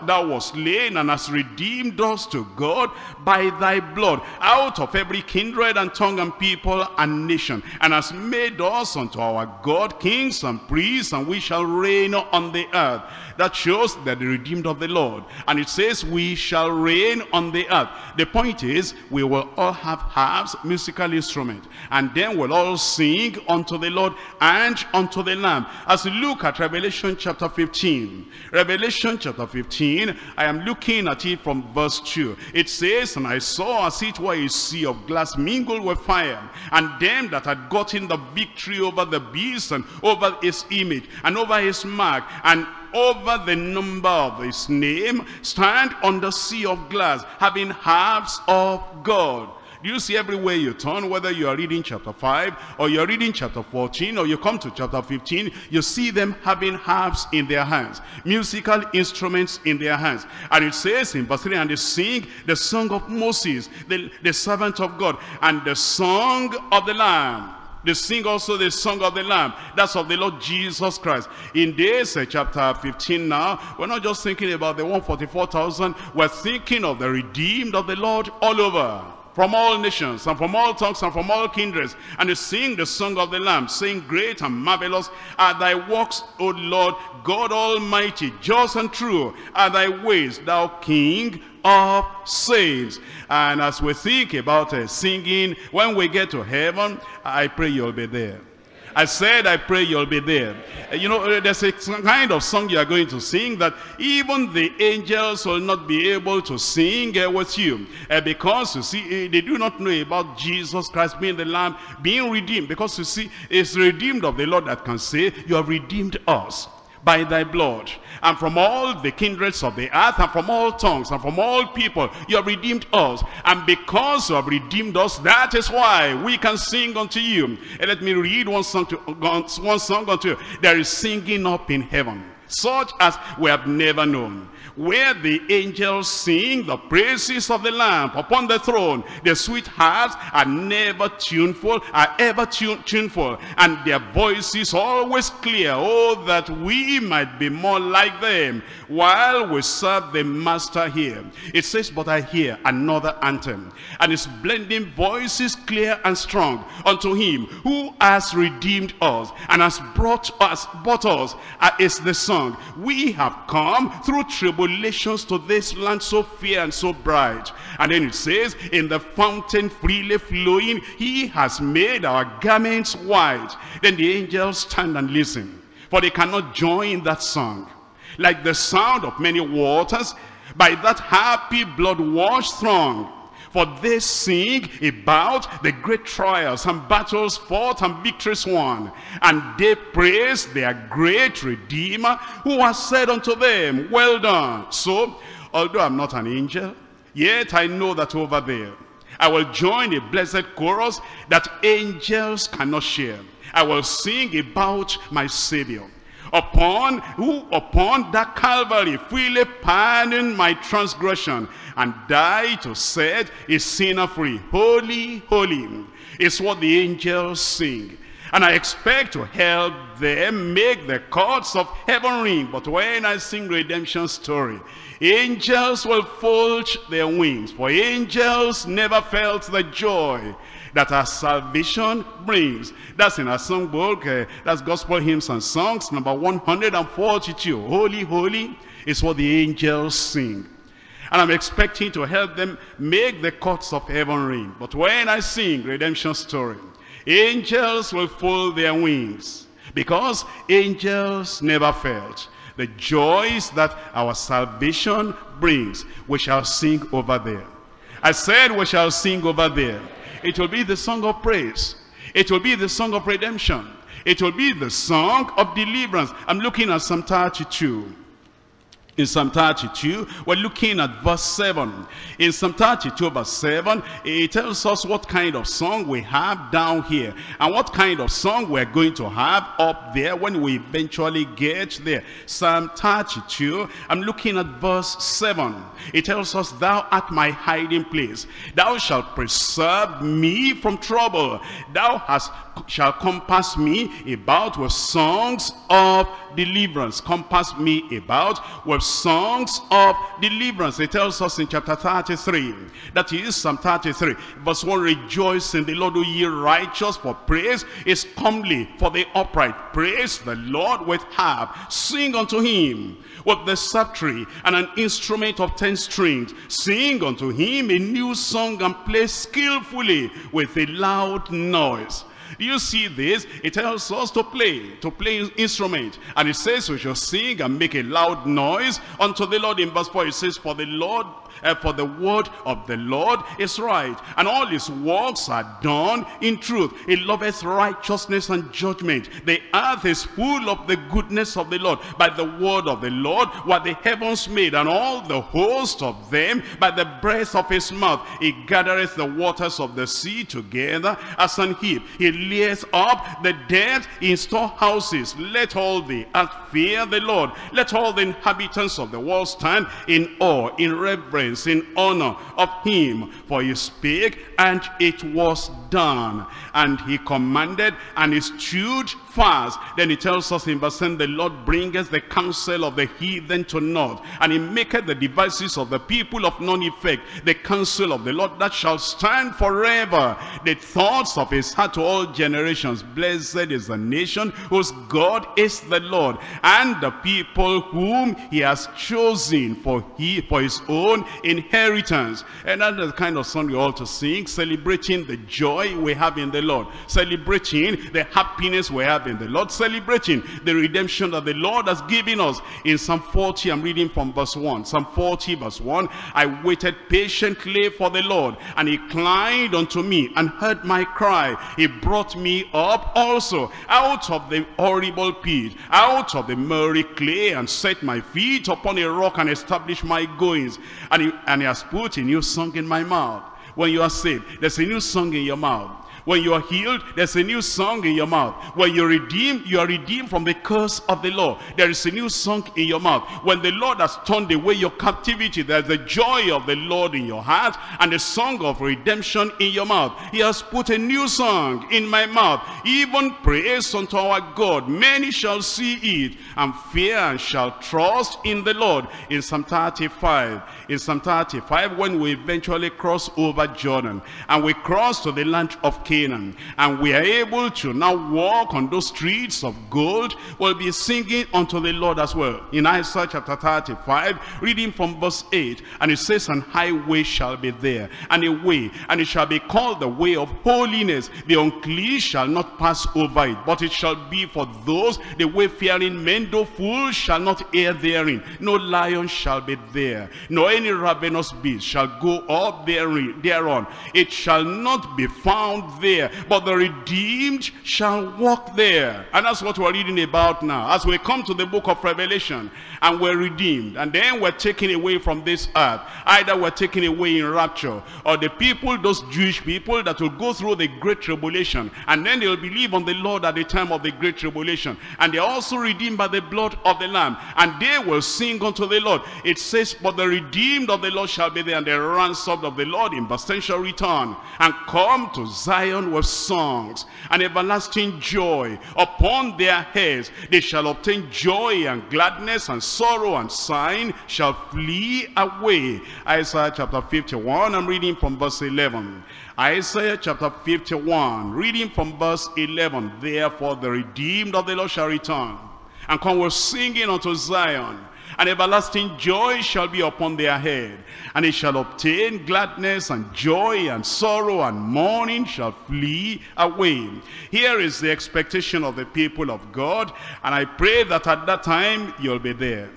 slain, and hast redeemed us to God by thy blood out of every kindred and tongue and people and nation, and hast made us unto our God kings and priests, and we shall reign on the earth. That shows that the redeemed of the Lord. And it says, we shall reign on the earth. The point is, we will all have harps, musical instrument, and then we'll all sing unto the Lord and unto the Lamb. As we look at Revelation chapter 15, Revelation chapter 15, I am looking at it from verse 2. It says, and I saw as it were a sea of glass mingled with fire, and them that had gotten the victory over the beast, and over his image, and over his mark, and over the number of his name, stand on the sea of glass, having harps of God. Do you see everywhere you turn, whether you are reading chapter 5 or you're reading chapter 14 or you come to chapter 15, you see them having harps in their hands, musical instruments in their hands. And it says in verse 3, and they sing the song of Moses, the servant of God, and the song of the Lamb. They sing also the song of the Lamb, that's of the Lord Jesus Christ. In this chapter 15 now, we're not just thinking about the 144,000, we're thinking of the redeemed of the Lord all over, from all nations and from all tongues and from all kindreds. And they sing the song of the Lamb, saying, great and marvelous are thy works, O Lord God Almighty, just and true are thy ways, thou King of saints. And as we think about singing, when we get to heaven, I pray you'll be there. I said, I pray you'll be there. You know, there's a kind of song you are going to sing that even the angels will not be able to sing with you. Because, you see, they do not know about Jesus Christ being the Lamb, being redeemed. Because, you see, it's redeemed of the Lord that can say, you have redeemed us by thy blood, and from all the kindreds of the earth, and from all tongues, and from all people, you have redeemed us. And because you have redeemed us, that is why we can sing unto you. And let me read one song unto you. There is singing up in heaven, such as we have never known, where the angels sing the praises of the Lamb upon the throne. Their sweet hearts are never tuneful, are ever tuneful, and their voices always clear. Oh, that we might be more like them while we serve the Master here. It says, but I hear another anthem, and its blending voices clear and strong, unto him who has redeemed us and has bought us is the song. We have come through tribulations to this land so fair and so bright. And then it says, in the fountain freely flowing, he has made our garments white. Then the angels stand and listen, for they cannot join that song. Like the sound of many waters, by that happy blood-washed throng, for they sing about the great trials and battles fought and victories won. And they praise their great Redeemer, who has said unto them, well done. So, although I'm not an angel, yet I know that over there, I will join a blessed chorus that angels cannot share. I will sing about my Savior, upon that Calvary freely pardoned my transgression and died to set a sinner free. Holy, holy is what the angels sing. And I expect to help them make the chords of heaven ring. But when I sing redemption story, angels will fold their wings, for angels never felt the joy that our salvation brings. That's in our songbook, that's Gospel Hymns and Songs, number 142. Holy, holy is what the angels sing. And I'm expecting to help them make the courts of heaven ring. But when I sing redemption story, angels will fold their wings, because angels never felt the joys that our salvation brings. We shall sing over there. I said we shall sing over there. It will be the song of praise. It will be the song of redemption. It will be the song of deliverance. I'm looking at Psalm 32. In Psalm 32, we're looking at verse 7. In Psalm 32, verse 7, it tells us what kind of song we have down here and what kind of song we're going to have up there when we eventually get there. Psalm 32, I'm looking at verse 7. It tells us, thou art my hiding place. Thou shalt preserve me from trouble. Thou shalt compass me about with songs of deliverance. Compass me about with songs of deliverance. It tells us in chapter 33, that is Psalm 33, verse 1, rejoice in the Lord, O ye righteous, for praise is comely for the upright. Praise the Lord with harp, sing unto him with the psaltery and an instrument of 10 strings. Sing unto him a new song and play skillfully with a loud noise. Do you see this? It tells us to play an instrument. And it says we shall sing and make a loud noise unto the Lord. In verse 4 it says, for the Lord, for the word of the Lord is right, and all his works are done in truth. He loveth righteousness and judgment. The earth is full of the goodness of the Lord. By the word of the Lord were the heavens made, and all the host of them by the breath of his mouth. He gathereth the waters of the sea together as an heap. He layeth up the dead in storehouses. Let all the earth fear the Lord. Let all the inhabitants of the world stand in awe, in reverence, in honor of him. For he spake, and it was done. And he commanded, and it stood fast. Then he tells us in verse 10, the Lord bringeth the counsel of the heathen to naught, and he maketh the devices of the people of none effect. The counsel of the Lord that shall stand forever, the thoughts of his heart to all generations. Blessed is the nation whose God is the Lord, and the people whom he has chosen for his own inheritance. And that's the kind of song we ought to sing, celebrating the joy we have in the Lord, celebrating the happiness we have in the Lord, celebrating the redemption that the Lord has given us. In Psalm 40, I'm reading from verse 1. Psalm 40 verse 1, I waited patiently for the Lord, and he inclined unto me and heard my cry. He brought me up also out of the horrible pit, out of the miry clay, and set my feet upon a rock, and established my goings. And he has put a new song in my mouth. When you are saved, there's a new song in your mouth. When you are healed, there's a new song in your mouth. When you're redeemed, you are redeemed from the curse of the law. There is a new song in your mouth. When the Lord has turned away your captivity, there's the joy of the Lord in your heart and the song of redemption in your mouth. He has put a new song in my mouth, even praise unto our God. Many shall see it and fear, and shall trust in the Lord. In Psalm 35, when we eventually cross over Jordan and we cross to the land of Canaan, and we are able to now walk on those streets of gold, we'll be singing unto the Lord as well. In Isaiah chapter 35, reading from verse 8, and it says, an highway shall be there, and a way, and it shall be called the way of holiness. The unclean shall not pass over it, but it shall be for those the wayfaring men, though fools shall not err therein. No lion shall be there, nor any ravenous beast shall go up thereon. It shall not be found there, but the redeemed shall walk there. And that's what we're reading about now. As we come to the book of Revelation, and we're redeemed, and then we're taken away from this earth. Either we're taken away in rapture, or the people, those Jewish people that will go through the great tribulation, and then they'll believe on the Lord at the time of the great tribulation, and they're also redeemed by the blood of the Lamb, and they will sing unto the Lord. It says, but the redeemed of the Lord shall be there, and the ransomed of the Lord in verse 10 shall return, and come to Zion with songs, and everlasting joy upon their heads. They shall obtain joy, and gladness and sorrow and sighing shall flee away. Isaiah chapter 51, I'm reading from verse 11. Isaiah chapter 51, reading from verse 11. Therefore the redeemed of the Lord shall return, and come with singing unto Zion, and everlasting joy shall be upon their head, and it shall obtain gladness, and joy and sorrow and mourning shall flee away. Here is the expectation of the people of God, and I pray that at that time you'll be there.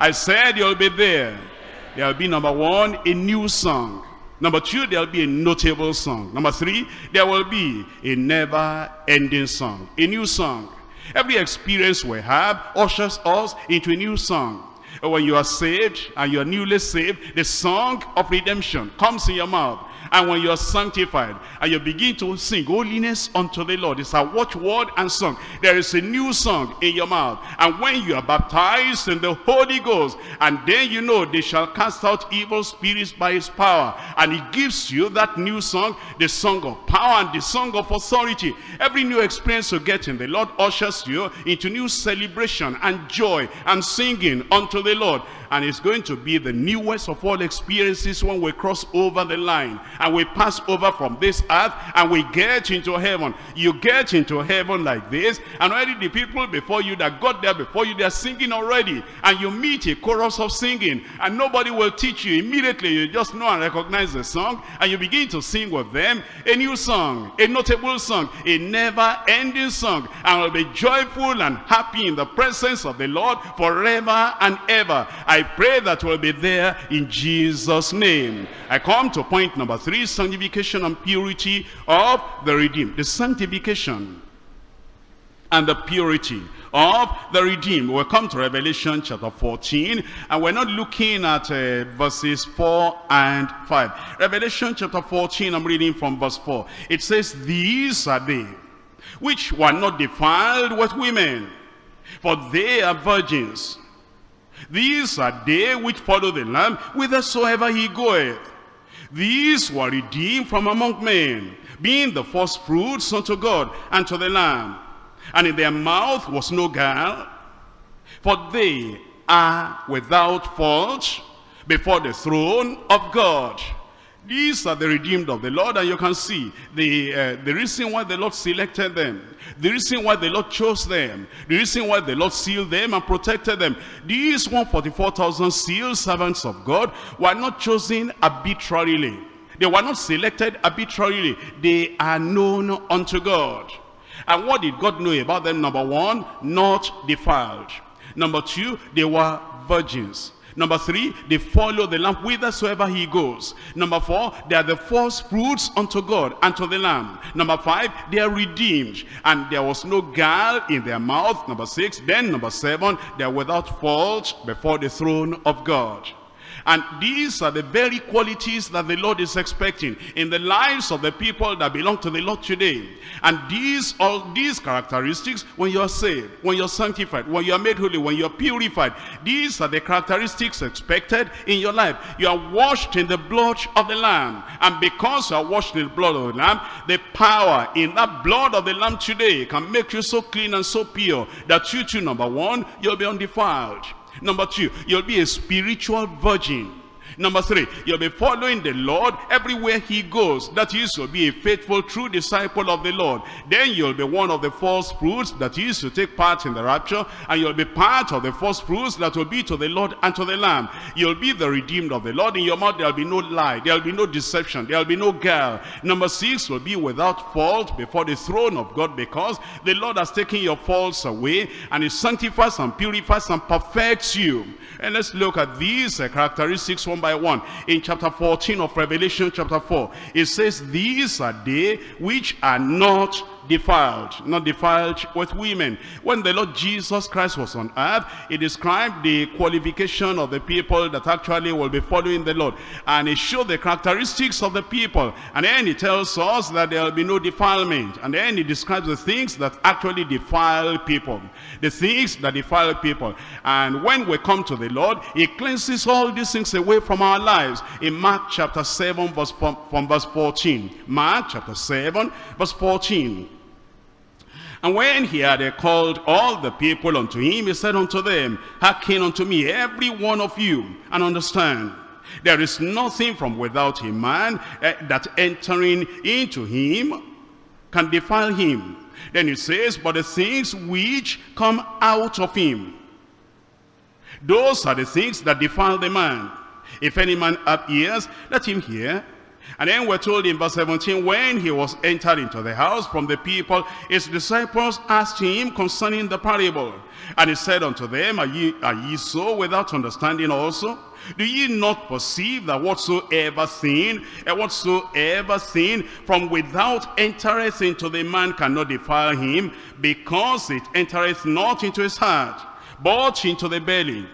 I said you'll be there. There'll be, number one, a new song. Number two, there will be a notable song. Number three, there will be a never-ending song, a new song. Every experience we have ushers us into a new song. When you are saved and you are newly saved, the song of redemption comes in your mouth. And when you are sanctified and you begin to sing holiness unto the Lord, it's a watchword and song. There is a new song in your mouth. And when you are baptized in the Holy Ghost, and then you know they shall cast out evil spirits by his power, and he gives you that new song, the song of power and the song of authority. Every new experience you get in the Lord ushers you into new celebration and joy and singing unto the Lord. and it's going to be the newest of all experiences when we cross over the line and we pass over from this earth and we get into heaven. You get into heaven like this, and already the people before you that got there before you, they are singing already, and you meet a chorus of singing, and nobody will teach you. Immediately you just know and recognize the song, and you begin to sing with them a new song, a notable song, a never-ending song, and will be joyful and happy in the presence of the Lord forever and ever. I pray that we'll be there in Jesus' name. I come to point number 3, sanctification and purity of the redeemed. The sanctification and the purity of the redeemed. We'll come to Revelation chapter 14, and we're not looking at verses 4 and 5. Revelation chapter 14, I'm reading from verse 4. It says, "These are they which were not defiled with women, for they are virgins. These are they which follow the Lamb whithersoever he goeth. These were redeemed from among men, being the first fruits unto God and to the Lamb. And in their mouth was no guile, for they are without fault before the throne of God." These are the redeemed of the Lord, and you can see the reason why the Lord selected them, the reason why the Lord chose them, the reason why the Lord sealed them and protected them. These 144,000 sealed servants of God were not chosen arbitrarily. They were not selected arbitrarily. They are known unto God. And what did God know about them? Number one, not defiled. Number two, they were virgins. Number three, they follow the Lamb whithersoever he goes. Number four, they are the first fruits unto God and to the Lamb. Number five, they are redeemed, and there was no guile in their mouth. Number six, then number seven, they are without fault before the throne of God. And these are the very qualities that the Lord is expecting in the lives of the people that belong to the Lord today. And all these characteristics, when you are saved, when you are sanctified, when you are made holy, when you are purified, these are the characteristics expected in your life. You are washed in the blood of the Lamb, and because you are washed in the blood of the Lamb, the power in that blood of the Lamb today can make you so clean and so pure that you too, number one, you'll be undefiled. Number two, you'll be a spiritual virgin. Number three, you'll be following the Lord everywhere he goes. That is, you'll be a faithful, true disciple of the Lord. Then you'll be one of the first fruits, that is, to take part in the rapture, and you'll be part of the first fruits that will be to the Lord and to the Lamb. You'll be the redeemed of the Lord. In your mouth there'll be no lie, there'll be no deception, there'll be no guile. Number six, you'll be without fault before the throne of God, because the Lord has taken your faults away, and he sanctifies and purifies and perfects you. And let's look at these characteristics one by one. In chapter 14 of Revelation chapter 4, it says, "These are they which are not defiled," not defiled with women. When the Lord Jesus Christ was on earth, he described the qualification of the people that actually will be following the Lord, and he showed the characteristics of the people, and then he tells us that there will be no defilement, and then he describes the things that actually defile people, the things that defile people. And when we come to the Lord, he cleanses all these things away from our lives. In Mark chapter 7 verse 14, Mark chapter 7 verse 14, "And when he had called all the people unto him, he said unto them, Hearken unto me, every one of you, and understand. There is nothing from without a man that entering into him can defile him. Then he says, But the things which come out of him, those are the things that defile the man. If any man have ears, let him hear." And then we're told in verse 17, "When he was entered into the house from the people, his disciples asked him concerning the parable. And he said unto them, Are ye so without understanding also? Do ye not perceive that whatsoever sin from without entereth into the man cannot defile him, because it entereth not into his heart, but into the belly,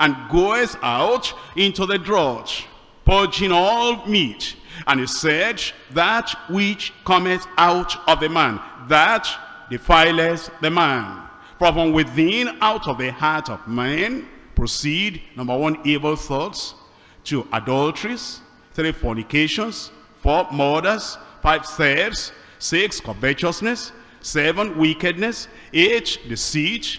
and goeth out into the draught, purging all meat? And he said, That which cometh out of the man, that defileth the man. For from within, out of the heart of man, proceed," number one, evil thoughts; two, adulteries; three, fornications; four, murders; five, thefts; six, covetousness; seven, wickedness; eight, deceit;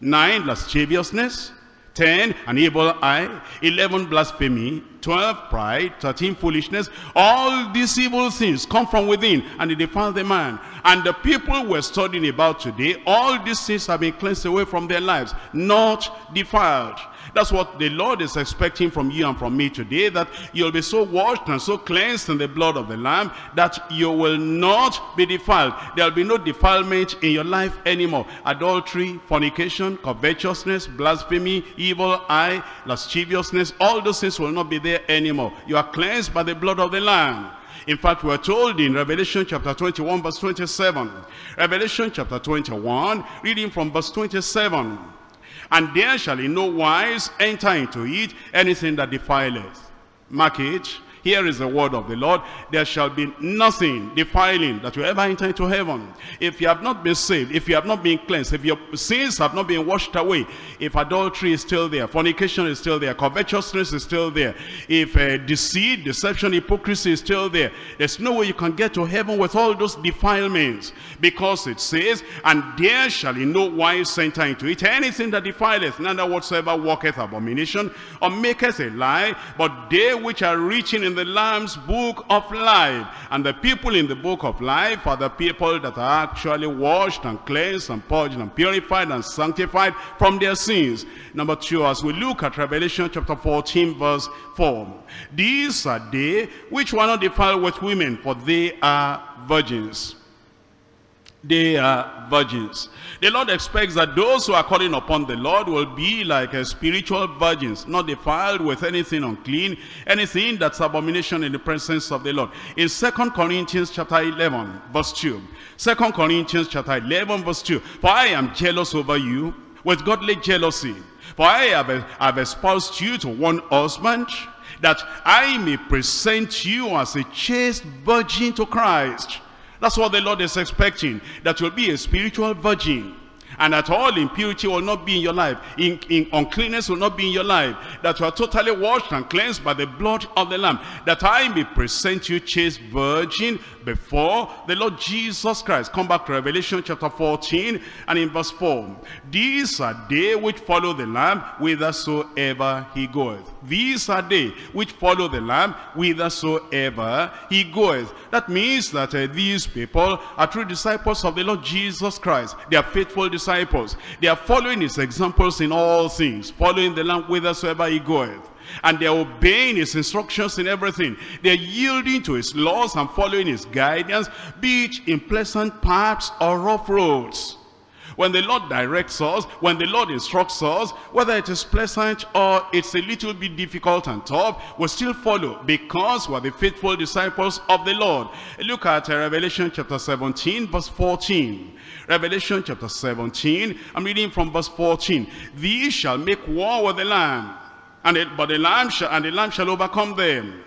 nine, lasciviousness; 10, an evil eye. 11, blasphemy. 12, pride. 13, foolishness. All these evil things come from within, and they defile the man. And the people we're studying about today, all these things have been cleansed away from their lives, not defiled. That's what the Lord is expecting from you and from me today, that you'll be so washed and so cleansed in the blood of the Lamb that you will not be defiled. There'll be no defilement in your life anymore. Adultery, fornication, covetousness, blasphemy, evil eye, lasciviousness, all those things will not be there anymore. You are cleansed by the blood of the Lamb. In fact, we're told in Revelation chapter 21, verse 27. Revelation chapter 21, reading from verse 27. And there shall in no wise enter into it anything that defileth. Mark it. Here is the word of the Lord. There shall be nothing defiling that will ever enter into heaven. If you have not been saved, if you have not been cleansed, if your sins have not been washed away, if adultery is still there, fornication is still there, covetousness is still there, if deceit, deception, hypocrisy is still there, there's no way you can get to heaven with all those defilements. Because it says, and there shall in no wise enter into it anything that defileth, neither whatsoever walketh abomination, or maketh a lie, but they which are reaching in the Lamb's book of life. And the people in the book of life are the people that are actually washed and cleansed and purged and purified and sanctified from their sins. Number 2, as we look at Revelation chapter 14 verse 4, these are they which were not defiled with women, for they are virgins. They are virgins. The Lord expects that those who are calling upon the Lord will be like a spiritual virgins, not defiled with anything unclean, anything that's abomination in the presence of the Lord. In 2 Corinthians chapter 11 verse 2, 2 Corinthians chapter 11 verse 2, for I am jealous over you with godly jealousy, for I have espoused you to one husband, that I may present you as a chaste virgin to Christ. That's what the Lord is expecting, that you'll be a spiritual virgin, and that all impurity will not be in your life, uncleanness will not be in your life, that you are totally washed and cleansed by the blood of the Lamb, that I may present you chaste virgin before the Lord Jesus Christ. Come back to Revelation chapter 14 and in verse 4. These are they which follow the Lamb whithersoever he goeth. These are they which follow the Lamb whithersoever he goeth. That means that these people are true disciples of the Lord Jesus Christ. They are faithful disciples. They are following his examples in all things, following the Lamb whithersoever he goeth. And they are obeying his instructions in everything. They are yielding to his laws and following his guidance, be it in pleasant paths or rough roads. When the Lord directs us, when the Lord instructs us, whether it is pleasant or it's a little bit difficult and tough, we'll still follow, because we're the faithful disciples of the Lord. Look at Revelation chapter 17 verse 14. Revelation chapter 17, I'm reading from verse 14. These shall make war with the Lamb, but the Lamb shall overcome them,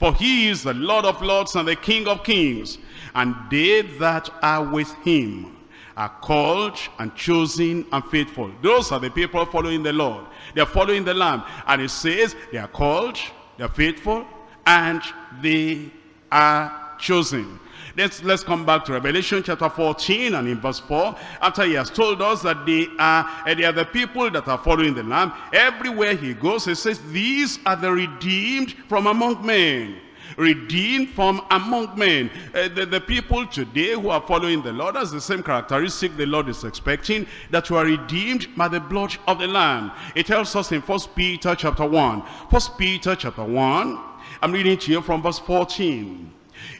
for he is the Lord of lords and the King of kings, and they that are with him are called and chosen and faithful. Those are the people following the Lord. They are following the Lamb. And it says they are called, they are faithful, and they are chosen. Let's come back to Revelation chapter 14 and in verse 4. After he has told us that they are the people that are following the Lamb, everywhere he goes, he says, these are the redeemed from among men. Redeemed from among men. The people today who are following the Lord, that's the same characteristic the Lord is expecting, that you are redeemed by the blood of the Lamb. It tells us in 1 Peter chapter 1. 1 Peter chapter 1, I'm reading to you from verse 14.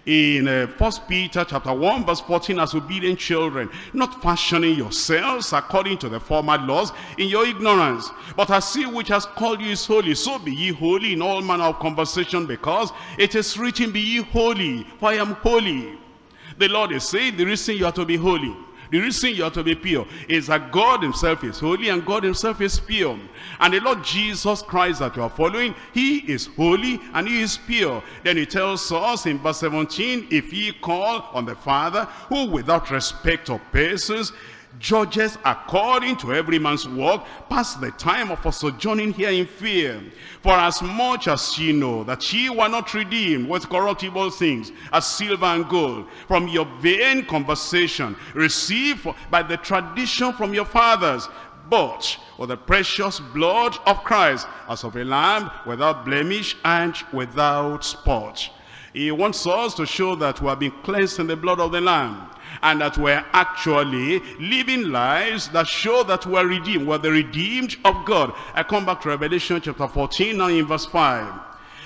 In 1 Peter chapter 1 verse 14, as obedient children, not fashioning yourselves according to the former laws in your ignorance, but as he which has called you is holy, so be ye holy in all manner of conversation, because it is written, be ye holy, for I am holy. The Lord is saying the reason you are to be holy, the reason you are to be pure, is that God himself is holy and God himself is pure. And the Lord Jesus Christ that you are following, he is holy and he is pure. Then he tells us in verse 17, if ye call on the Father, who without respect of persons judges according to every man's work, pass the time of our sojourning here in fear. For as much as ye know that ye were not redeemed with corruptible things, as silver and gold, from your vain conversation received by the tradition from your fathers, bought with the precious blood of Christ, as of a lamb without blemish and without spot. He wants us to show that we have been cleansed in the blood of the Lamb, and that we're actually living lives that show that we're redeemed. We're the redeemed of God. I come back to Revelation chapter 14 now in verse 5.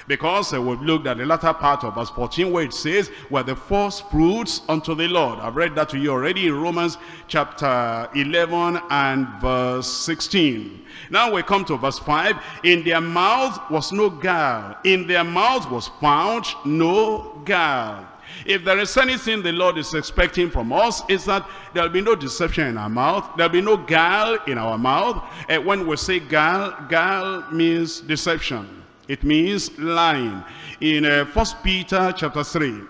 Because we've looked at the latter part of verse 14 where it says, we're the first fruits unto the Lord. I've read that to you already in Romans chapter 11 and verse 16. Now we come to verse 5. In their mouth was no guile. In their mouth was found no guile. If there is anything the Lord is expecting from us, is that there will be no deception in our mouth. There will be no guile in our mouth. And when we say guile, guile means deception. It means lying. In 1 Peter chapter 3,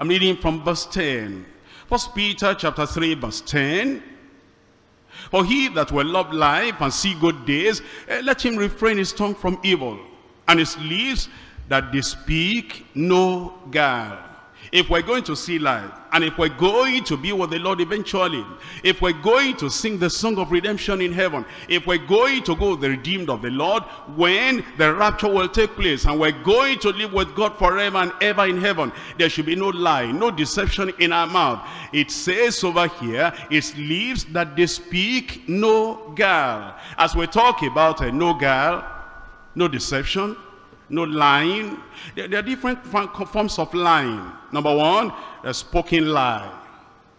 I'm reading from verse 10. 1 Peter chapter 3 verse 10. For he that will love life and see good days, let him refrain his tongue from evil, and his lips that they speak no guile. If we're going to see life, and if we're going to be with the Lord eventually, if we're going to sing the song of redemption in heaven, if we're going to go the redeemed of the Lord when the rapture will take place, and we're going to live with God forever and ever in heaven, there should be no lie, no deception in our mouth. It says over here, it's lips that they speak no guile. As we talk about no guile, no deception, no lying. There are different forms of lying. Number one, a spoken lie.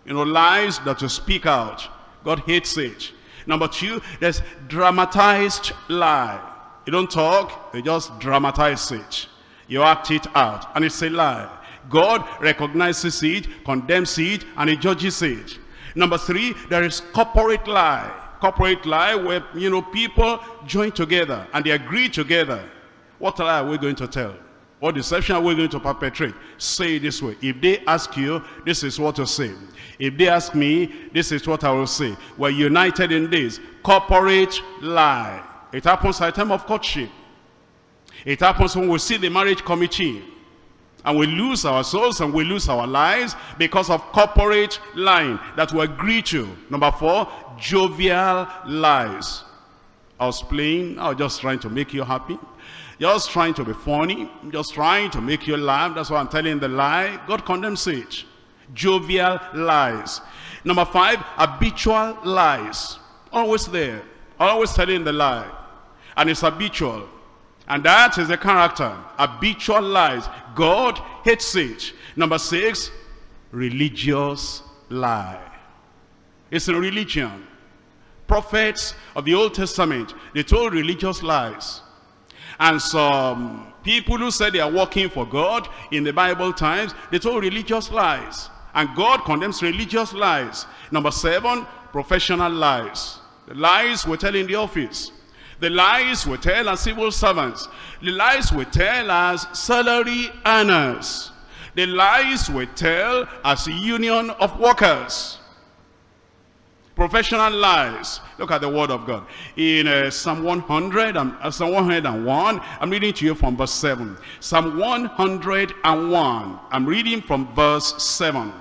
You know, lies that you speak out. God hates it. Number two, there's dramatized lie. You don't talk, you just dramatize it. You act it out, and it's a lie. God recognizes it, condemns it, and he judges it. Number three, there is corporate lie. Corporate lie where, you know, people join together and they agree together. What lie are we going to tell? What deception are we going to perpetrate? Say it this way. If they ask you, this is what you say. If they ask me, this is what I will say. We're united in this. Corporate lie. It happens at the time of courtship. It happens when we see the marriage committee. And we lose our souls and we lose our lives because of corporate lying that we agree to. Number four, jovial lies. I was playing. I was just trying to make you happy. Just trying to be funny, just trying to make you laugh. That's why I'm telling the lie. God condemns it. Jovial lies. Number five, habitual lies. Always there. Always telling the lie. And it's habitual. And that is the character. Habitual lies. God hates it. Number six, religious lie. It's a religion. Prophets of the Old Testament, they told religious lies. And some people who said they are working for God in the Bible times, they told religious lies. And God condemns religious lies. Number seven, professional lies. The lies we tell in the office. The lies we tell as civil servants. The lies we tell as salary earners. The lies we tell as a union of workers. Professional lies. Look at the word of God. In Psalm 101, I'm reading to you from verse 7. Psalm 101, I'm reading from verse 7.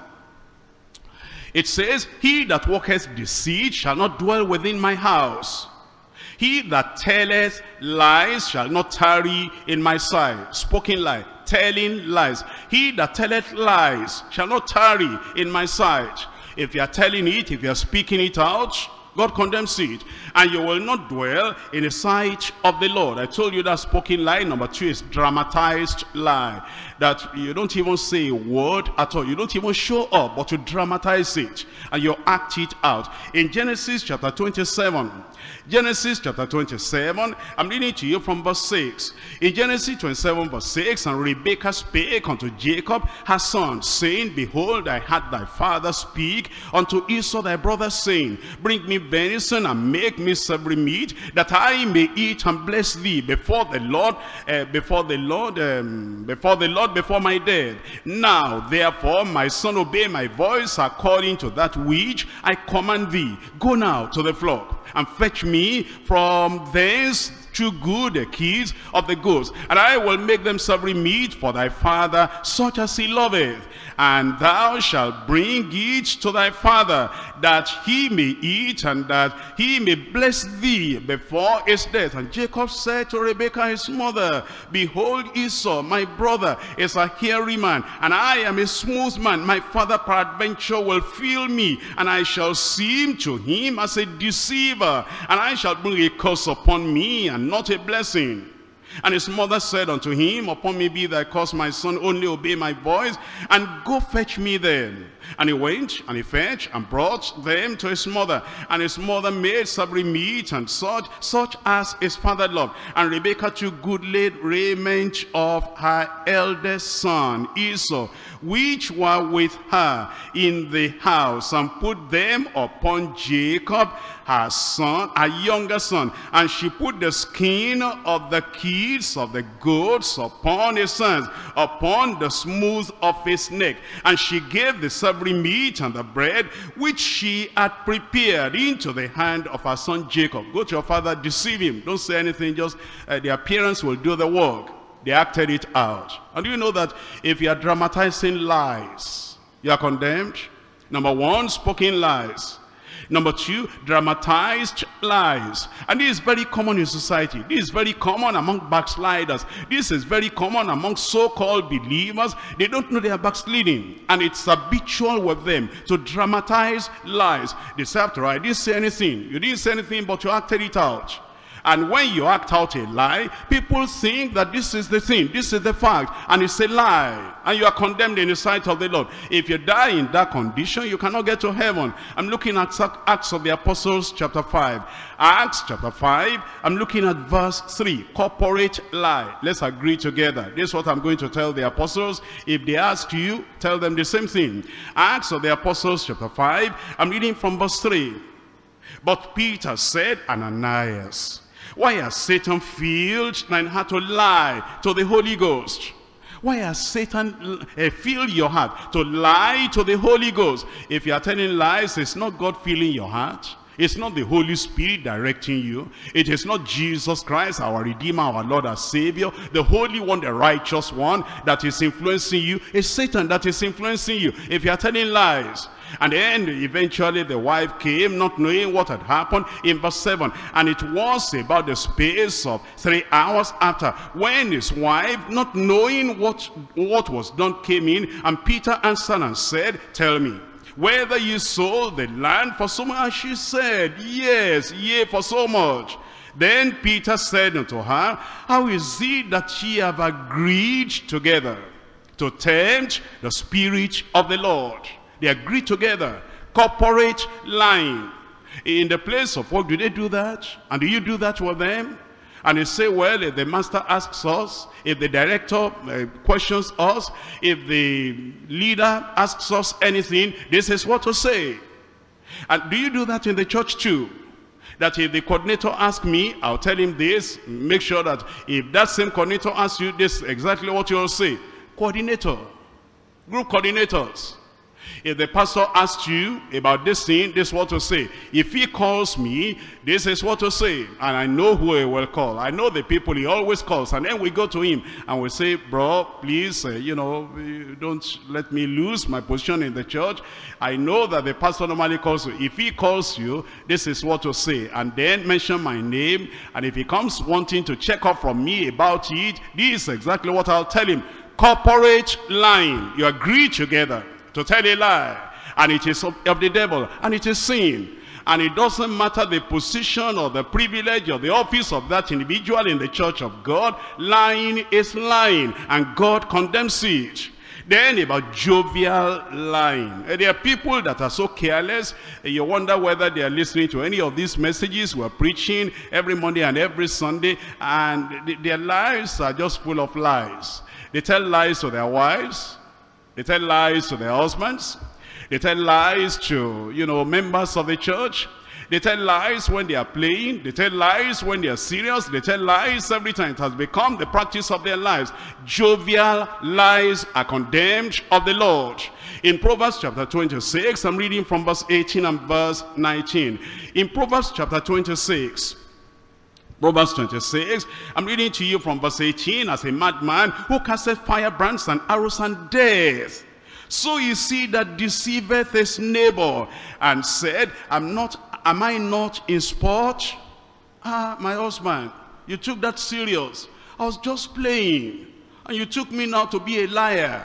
It says, he that worketh deceit shall not dwell within my house. He that telleth lies shall not tarry in my sight. Spoken lie, telling lies. He that telleth lies shall not tarry in my sight. If you are telling it, if you are speaking it out, God condemns it. And you will not dwell in the sight of the Lord. I told you that spoken lie. Number two is dramatized lie. That you don't even say a word at all. You don't even show up, but you dramatize it. And you act it out. In Genesis chapter 27. Genesis chapter 27. I'm reading to you from verse 6. In Genesis 27 verse 6. And Rebekah spake unto Jacob her son, saying, behold, I heard thy father speak unto Esau thy brother, saying, bring me venison and make me savory meat, that I may eat and bless thee before the Lord before my death. Now therefore, my son, obey my voice according to that which I command thee. Go now to the flock and fetch me from thence Chew good the keys of the goats, and I will make them savory meat for thy father, such as he loveth. And thou shalt bring it to thy father, that he may eat, and that he may bless thee before his death. And Jacob said to Rebekah his mother, Behold, Esau my brother is a hairy man, and I am a smooth man. My father peradventure will feel me, and I shall seem to him as a deceiver, and I shall bring a curse upon me, and not a blessing. And his mother said unto him, Upon me be thy curse, my son, only obey my voice, and go fetch me them. And he went, and he fetched, and brought them to his mother. And his mother made savory meat, and such as his father loved. And Rebekah took good laid raiment of her eldest son Esau, which were with her in the house, and put them upon Jacob, her son, her younger son. And she put the skin of the kids of the goats upon his sons, upon the smooth of his neck. And she gave the savory meat and the bread which she had prepared into the hand of her son Jacob. Go to your father, deceive him, don't say anything, just the appearance will do the work. They acted it out. And do you know that if you are dramatizing lies, you are condemned? Number one, spoken lies. Number two, dramatized lies. And this is very common in society. This is very common among backsliders. This is very common among so-called believers. They don't know they are backsliding, and it's habitual with them to dramatize lies. They say, after all, I didn't say anything. You didn't say anything, but you acted it out. And when you act out a lie, people think that this is the thing, this is the fact, and it's a lie. And you are condemned in the sight of the Lord. If you die in that condition, you cannot get to heaven. I'm looking at Acts of the Apostles chapter 5. Acts chapter 5, I'm looking at verse 3. Corporate lie. Let's agree together. This is what I'm going to tell the apostles. If they ask you, tell them the same thing. Acts of the Apostles chapter 5, I'm reading from verse 3. But Peter said, Ananias, why has Satan filled thine heart to lie to the Holy Ghost? Why has Satan filled your heart to lie to the Holy Ghost? If you are telling lies, it's not God filling your heart. It's not the Holy Spirit directing you. It is not Jesus Christ, our Redeemer, our Lord, our Savior, the Holy One, the Righteous One, that is influencing you. It's Satan that is influencing you if you are telling lies. And then eventually the wife came, not knowing what had happened, in verse 7. And it was about the space of 3 hours after, when his wife, not knowing what was done, came in. And Peter answered and said, Tell me, whether you sold the land for so much? And she said, Yes, yea, for so much. Then Peter said unto her, How is it that ye have agreed together to tempt the Spirit of the Lord? They agree together. Corporate lying. In the place of work, do they do that? And do you do that with them? And they say, well, if the master asks us, if the director questions us, if the leader asks us anything, this is what to say. And do you do that in the church too? That if the coordinator asks me, I'll tell him this. Make sure that if that same coordinator asks you, this is exactly what you'll say. Coordinator. Group coordinators. If the pastor asks you about this thing, this is what to say. If he calls me, this is what to say. And I know who he will call. I know the people he always calls. And then we go to him and we say, bro, please, don't let me lose my position in the church. I know that the pastor normally calls you. If he calls you, this is what to say. And then mention my name. And if he comes wanting to check up from me about it, this is exactly what I'll tell him. Corporate lying. You agree together to tell a lie, and it is of the devil, and it is sin. And it doesn't matter the position or the privilege or the office of that individual in the church of God. Lying is lying, and God condemns it. Then about jovial lying. There are people that are so careless, you wonder whether they are listening to any of these messages we're preaching every Monday and every Sunday, and their lives are just full of lies. They tell lies to their wives. They tell lies to their husbands. They tell lies to, members of the church. They tell lies when they are playing. They tell lies when they are serious. They tell lies every time. It has become the practice of their lives. Jovial lies are condemned of the Lord. In Proverbs chapter 26, I'm reading from verse 18 and verse 19. In Proverbs chapter 26, Proverbs 26, I'm reading to you from verse 18, as a madman who casteth firebrands and arrows and death. So is he that deceiveth his neighbor, and said, Am I not in sport? Ah, my husband, you took that serious. I was just playing, and you took me now to be a liar.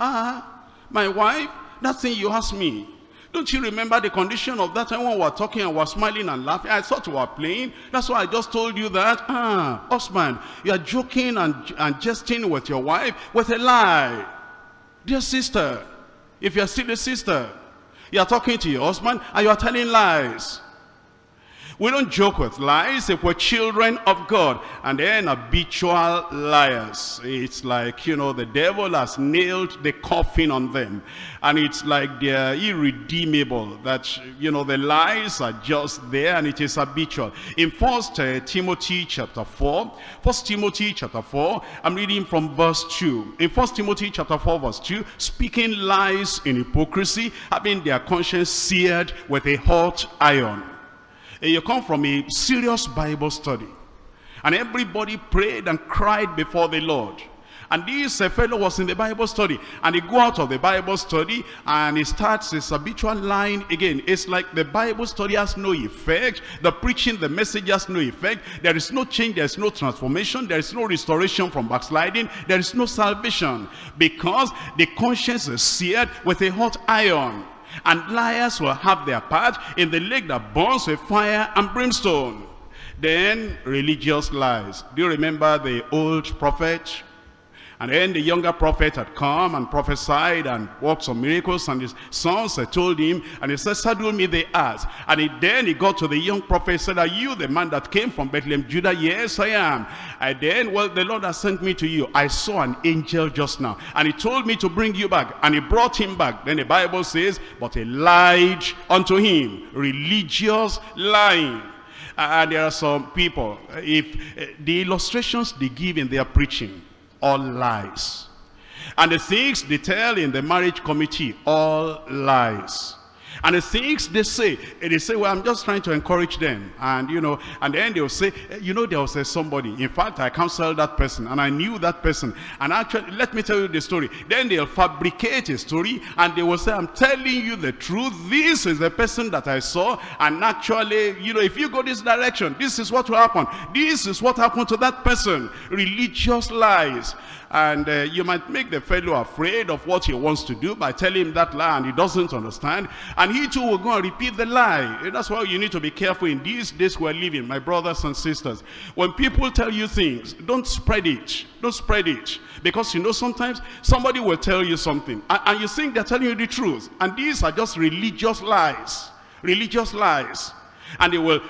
Ah, my wife, that thing you asked me. Don't you remember the condition of that time when we were talking and we were smiling and laughing? I thought we were playing. That's why I just told you that. Ah, husband, you are joking and jesting with your wife with a lie. Dear sister, if you are still a sister, you are talking to your husband and you are telling lies. We don't joke with lies if we're children of God. And then habitual liars. It's like, you know, the devil has nailed the coffin on them. And it's like they're irredeemable. That, you know, the lies are just there and it is habitual. In 1 Timothy chapter 4, I'm reading from verse 2. In 1 Timothy chapter 4 verse 2, speaking lies in hypocrisy, having their conscience seared with a hot iron. You come from a serious Bible study, and everybody prayed and cried before the Lord. And this fellow was in the Bible study, and he go out of the Bible study and he starts his habitual lying again. It's like the Bible study has no effect, the preaching, the message has no effect. There is no change, there is no transformation, there is no restoration from backsliding, there is no salvation, because the conscience is seared with a hot iron. And liars will have their part in the lake that burns with fire and brimstone. Then religious lies. Do you remember the old prophet? And then the younger prophet had come and prophesied and worked some miracles, and his sons had told him, and he said, "Saddle me the ass." And then he got to the young prophet, said, "Are you the man that came from Bethlehem, Judah?" "Yes, I am." And then, "Well, the Lord has sent me to you. I saw an angel just now, and he told me to bring you back." And he brought him back. Then the Bible says, but he lied unto him. Religious lying. And there are some people, if the illustrations they give in their preaching, all lies. And the things they tell in the marriage committee, all lies. And the things they say, "Well, I'm just trying to encourage them." And you know, and then they'll say, "You know, there was somebody. In fact, I counseled that person, and I knew that person. And actually, let me tell you the story." Then they'll fabricate a story, and they will say, "I'm telling you the truth. This is the person that I saw. And actually, you know, if you go this direction, this is what will happen. This is what happened to that person." Religious lies. And you might make the fellow afraid of what he wants to do by telling him that lie, and he doesn't understand. And he too will go and repeat the lie. That's why you need to be careful in these days we're living, my brothers and sisters. When people tell you things, don't spread it. Don't spread it. Because you know, sometimes somebody will tell you something, and you think they're telling you the truth. And these are just religious lies. Religious lies. And they will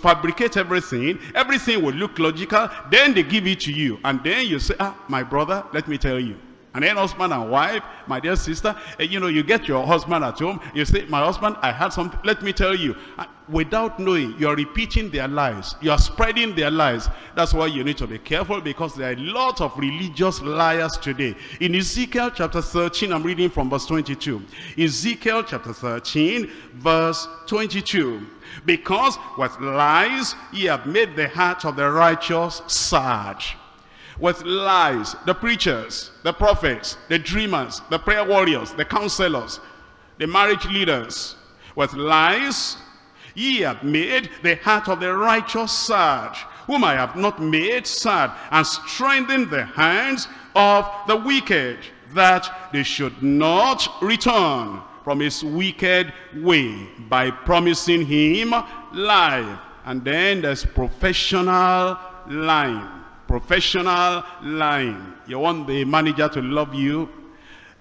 fabricate everything. Everything will look logical. Then they give it to you. And then you say, "Ah, my brother, let me tell you." And then husband and wife, my dear sister, you know, you get your husband at home. You say, "My husband, I had something. Let me tell you." And without knowing, you are repeating their lies. You are spreading their lies. That's why you need to be careful, because there are a lot of religious liars today. In Ezekiel chapter 13, I'm reading from verse 22. Ezekiel chapter 13, verse 22. "Because with lies ye have made the heart of the righteous sad." With lies, the preachers, the prophets, the dreamers, the prayer warriors, the counselors, the marriage leaders. With lies, ye have made the heart of the righteous sad, whom I have not made sad, and strengthened the hands of the wicked, that they should not return from his wicked way, by promising him life. And then there's professional lying. Professional lying. You want the manager to love you?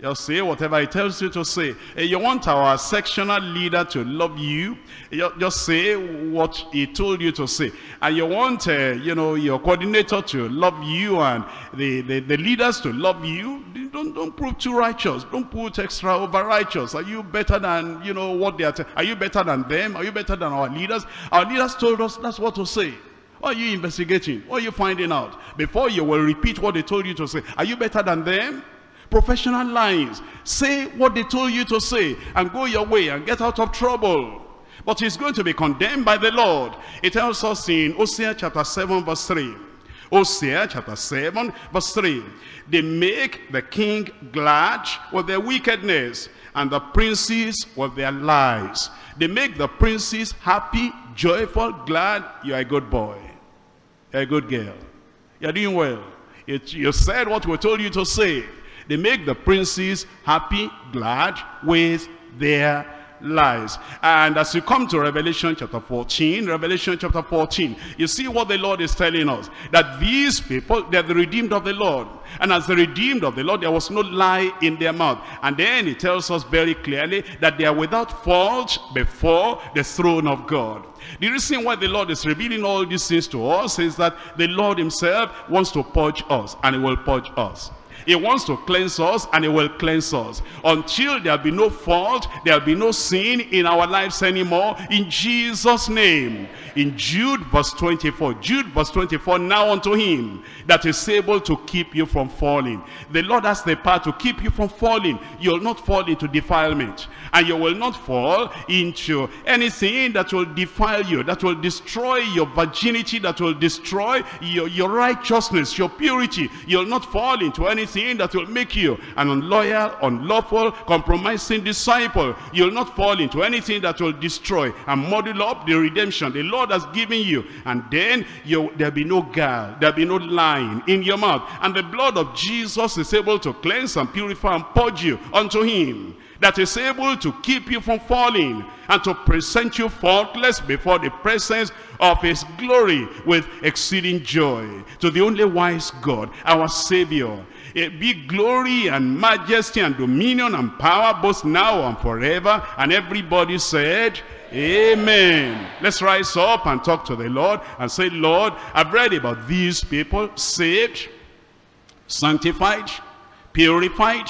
You'll say whatever he tells you to say. You want our sectional leader to love you? You'll just say what he told you to say. And you want, you know, your coordinator to love you, and the leaders to love you. Don't prove too righteous. Don't put extra over righteous. Are you better than, you know, what they are? Are you better than them? Are you better than our leaders? Our leaders told us that's what to say. What are you investigating? What are you finding out? Before you will repeat what they told you to say. Are you better than them? Professional lies. Say what they told you to say, and go your way and get out of trouble. But he's going to be condemned by the Lord. It tells us in Hosea chapter 7 verse 3. Hosea chapter 7 verse 3. They make the king glad with their wickedness, and the princes with their lies. They make the princes happy, joyful, glad. You are a good boy. You are a good girl. You are doing well. You said what we told you to say. They make the princes happy, glad with their lies. And as you come to Revelation chapter 14, Revelation chapter 14, you see what the Lord is telling us, that these people, they are the redeemed of the Lord. And as the redeemed of the Lord, there was no lie in their mouth. And then it tells us very clearly that they are without fault before the throne of God. The reason why the Lord is revealing all these things to us is that the Lord himself wants to purge us, and he will purge us. He wants to cleanse us, and he will cleanse us. Until there will be no fault, there will be no sin in our lives anymore, in Jesus' name. In Jude verse 24, Jude verse 24, now unto him that is able to keep you from falling. The Lord has the power to keep you from falling. You will not fall into defilement, and you will not fall into anything that will defile you, that will destroy your virginity, that will destroy your righteousness, your purity. You will not fall into anything that will make you an unloyal, unlawful, compromising disciple. You'll not fall into anything that will destroy and muddle up the redemption the Lord has given you. And then there'll be no guile, there'll be no lying in your mouth. And the blood of Jesus is able to cleanse and purify and purge you unto him that is able to keep you from falling, and to present you faultless before the presence of his glory with exceeding joy. To the only wise God, our Savior, it be glory and majesty and dominion and power, both now and forever. And everybody said, Amen. Let's rise up and talk to the Lord and say, Lord, I've read about these people, saved, sanctified, purified,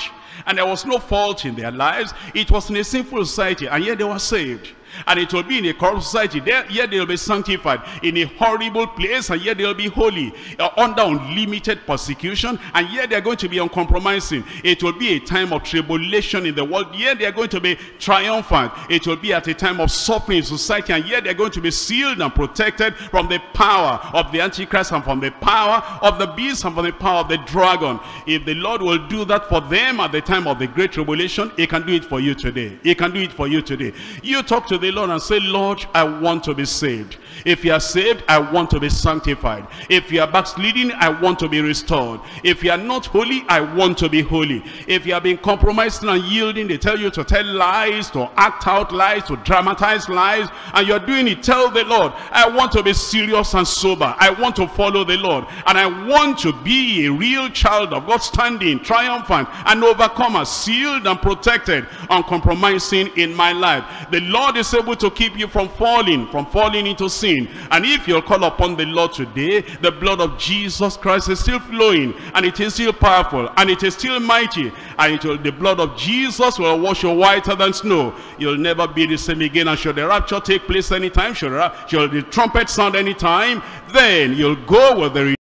and there was no fault in their lives. It was in a sinful society, and yet they were saved. And it will be in a corrupt society, yet they will be sanctified. In a horrible place, and yet they will be holy. Under unlimited persecution, and yet they are going to be uncompromising. It will be a time of tribulation in the world, yet they are going to be triumphant. It will be at a time of suffering in society, and yet they are going to be sealed and protected from the power of the Antichrist, and from the power of the beast, and from the power of the dragon. If the Lord will do that for them at the time of the great tribulation, he can do it for you today. He can do it for you today. You talk to the Lord and say, Lord, I want to be saved. If you are saved, I want to be sanctified. If you are backsliding, I want to be restored. If you are not holy, I want to be holy. If you have been compromising and yielding, they tell you to tell lies, to act out lies, to dramatize lies, and you're doing it, tell the Lord, I want to be serious and sober. I want to follow the Lord, and I want to be a real child of God, standing triumphant and overcomer, sealed and protected, uncompromising in my life. The Lord is able to keep you from falling into sin. And if you'll call upon the Lord today, the blood of Jesus Christ is still flowing, and it is still powerful, and it is still mighty, and the blood of Jesus will wash you whiter than snow. You'll never be the same again. And should the rapture take place anytime, should the trumpet sound anytime, then you'll go with the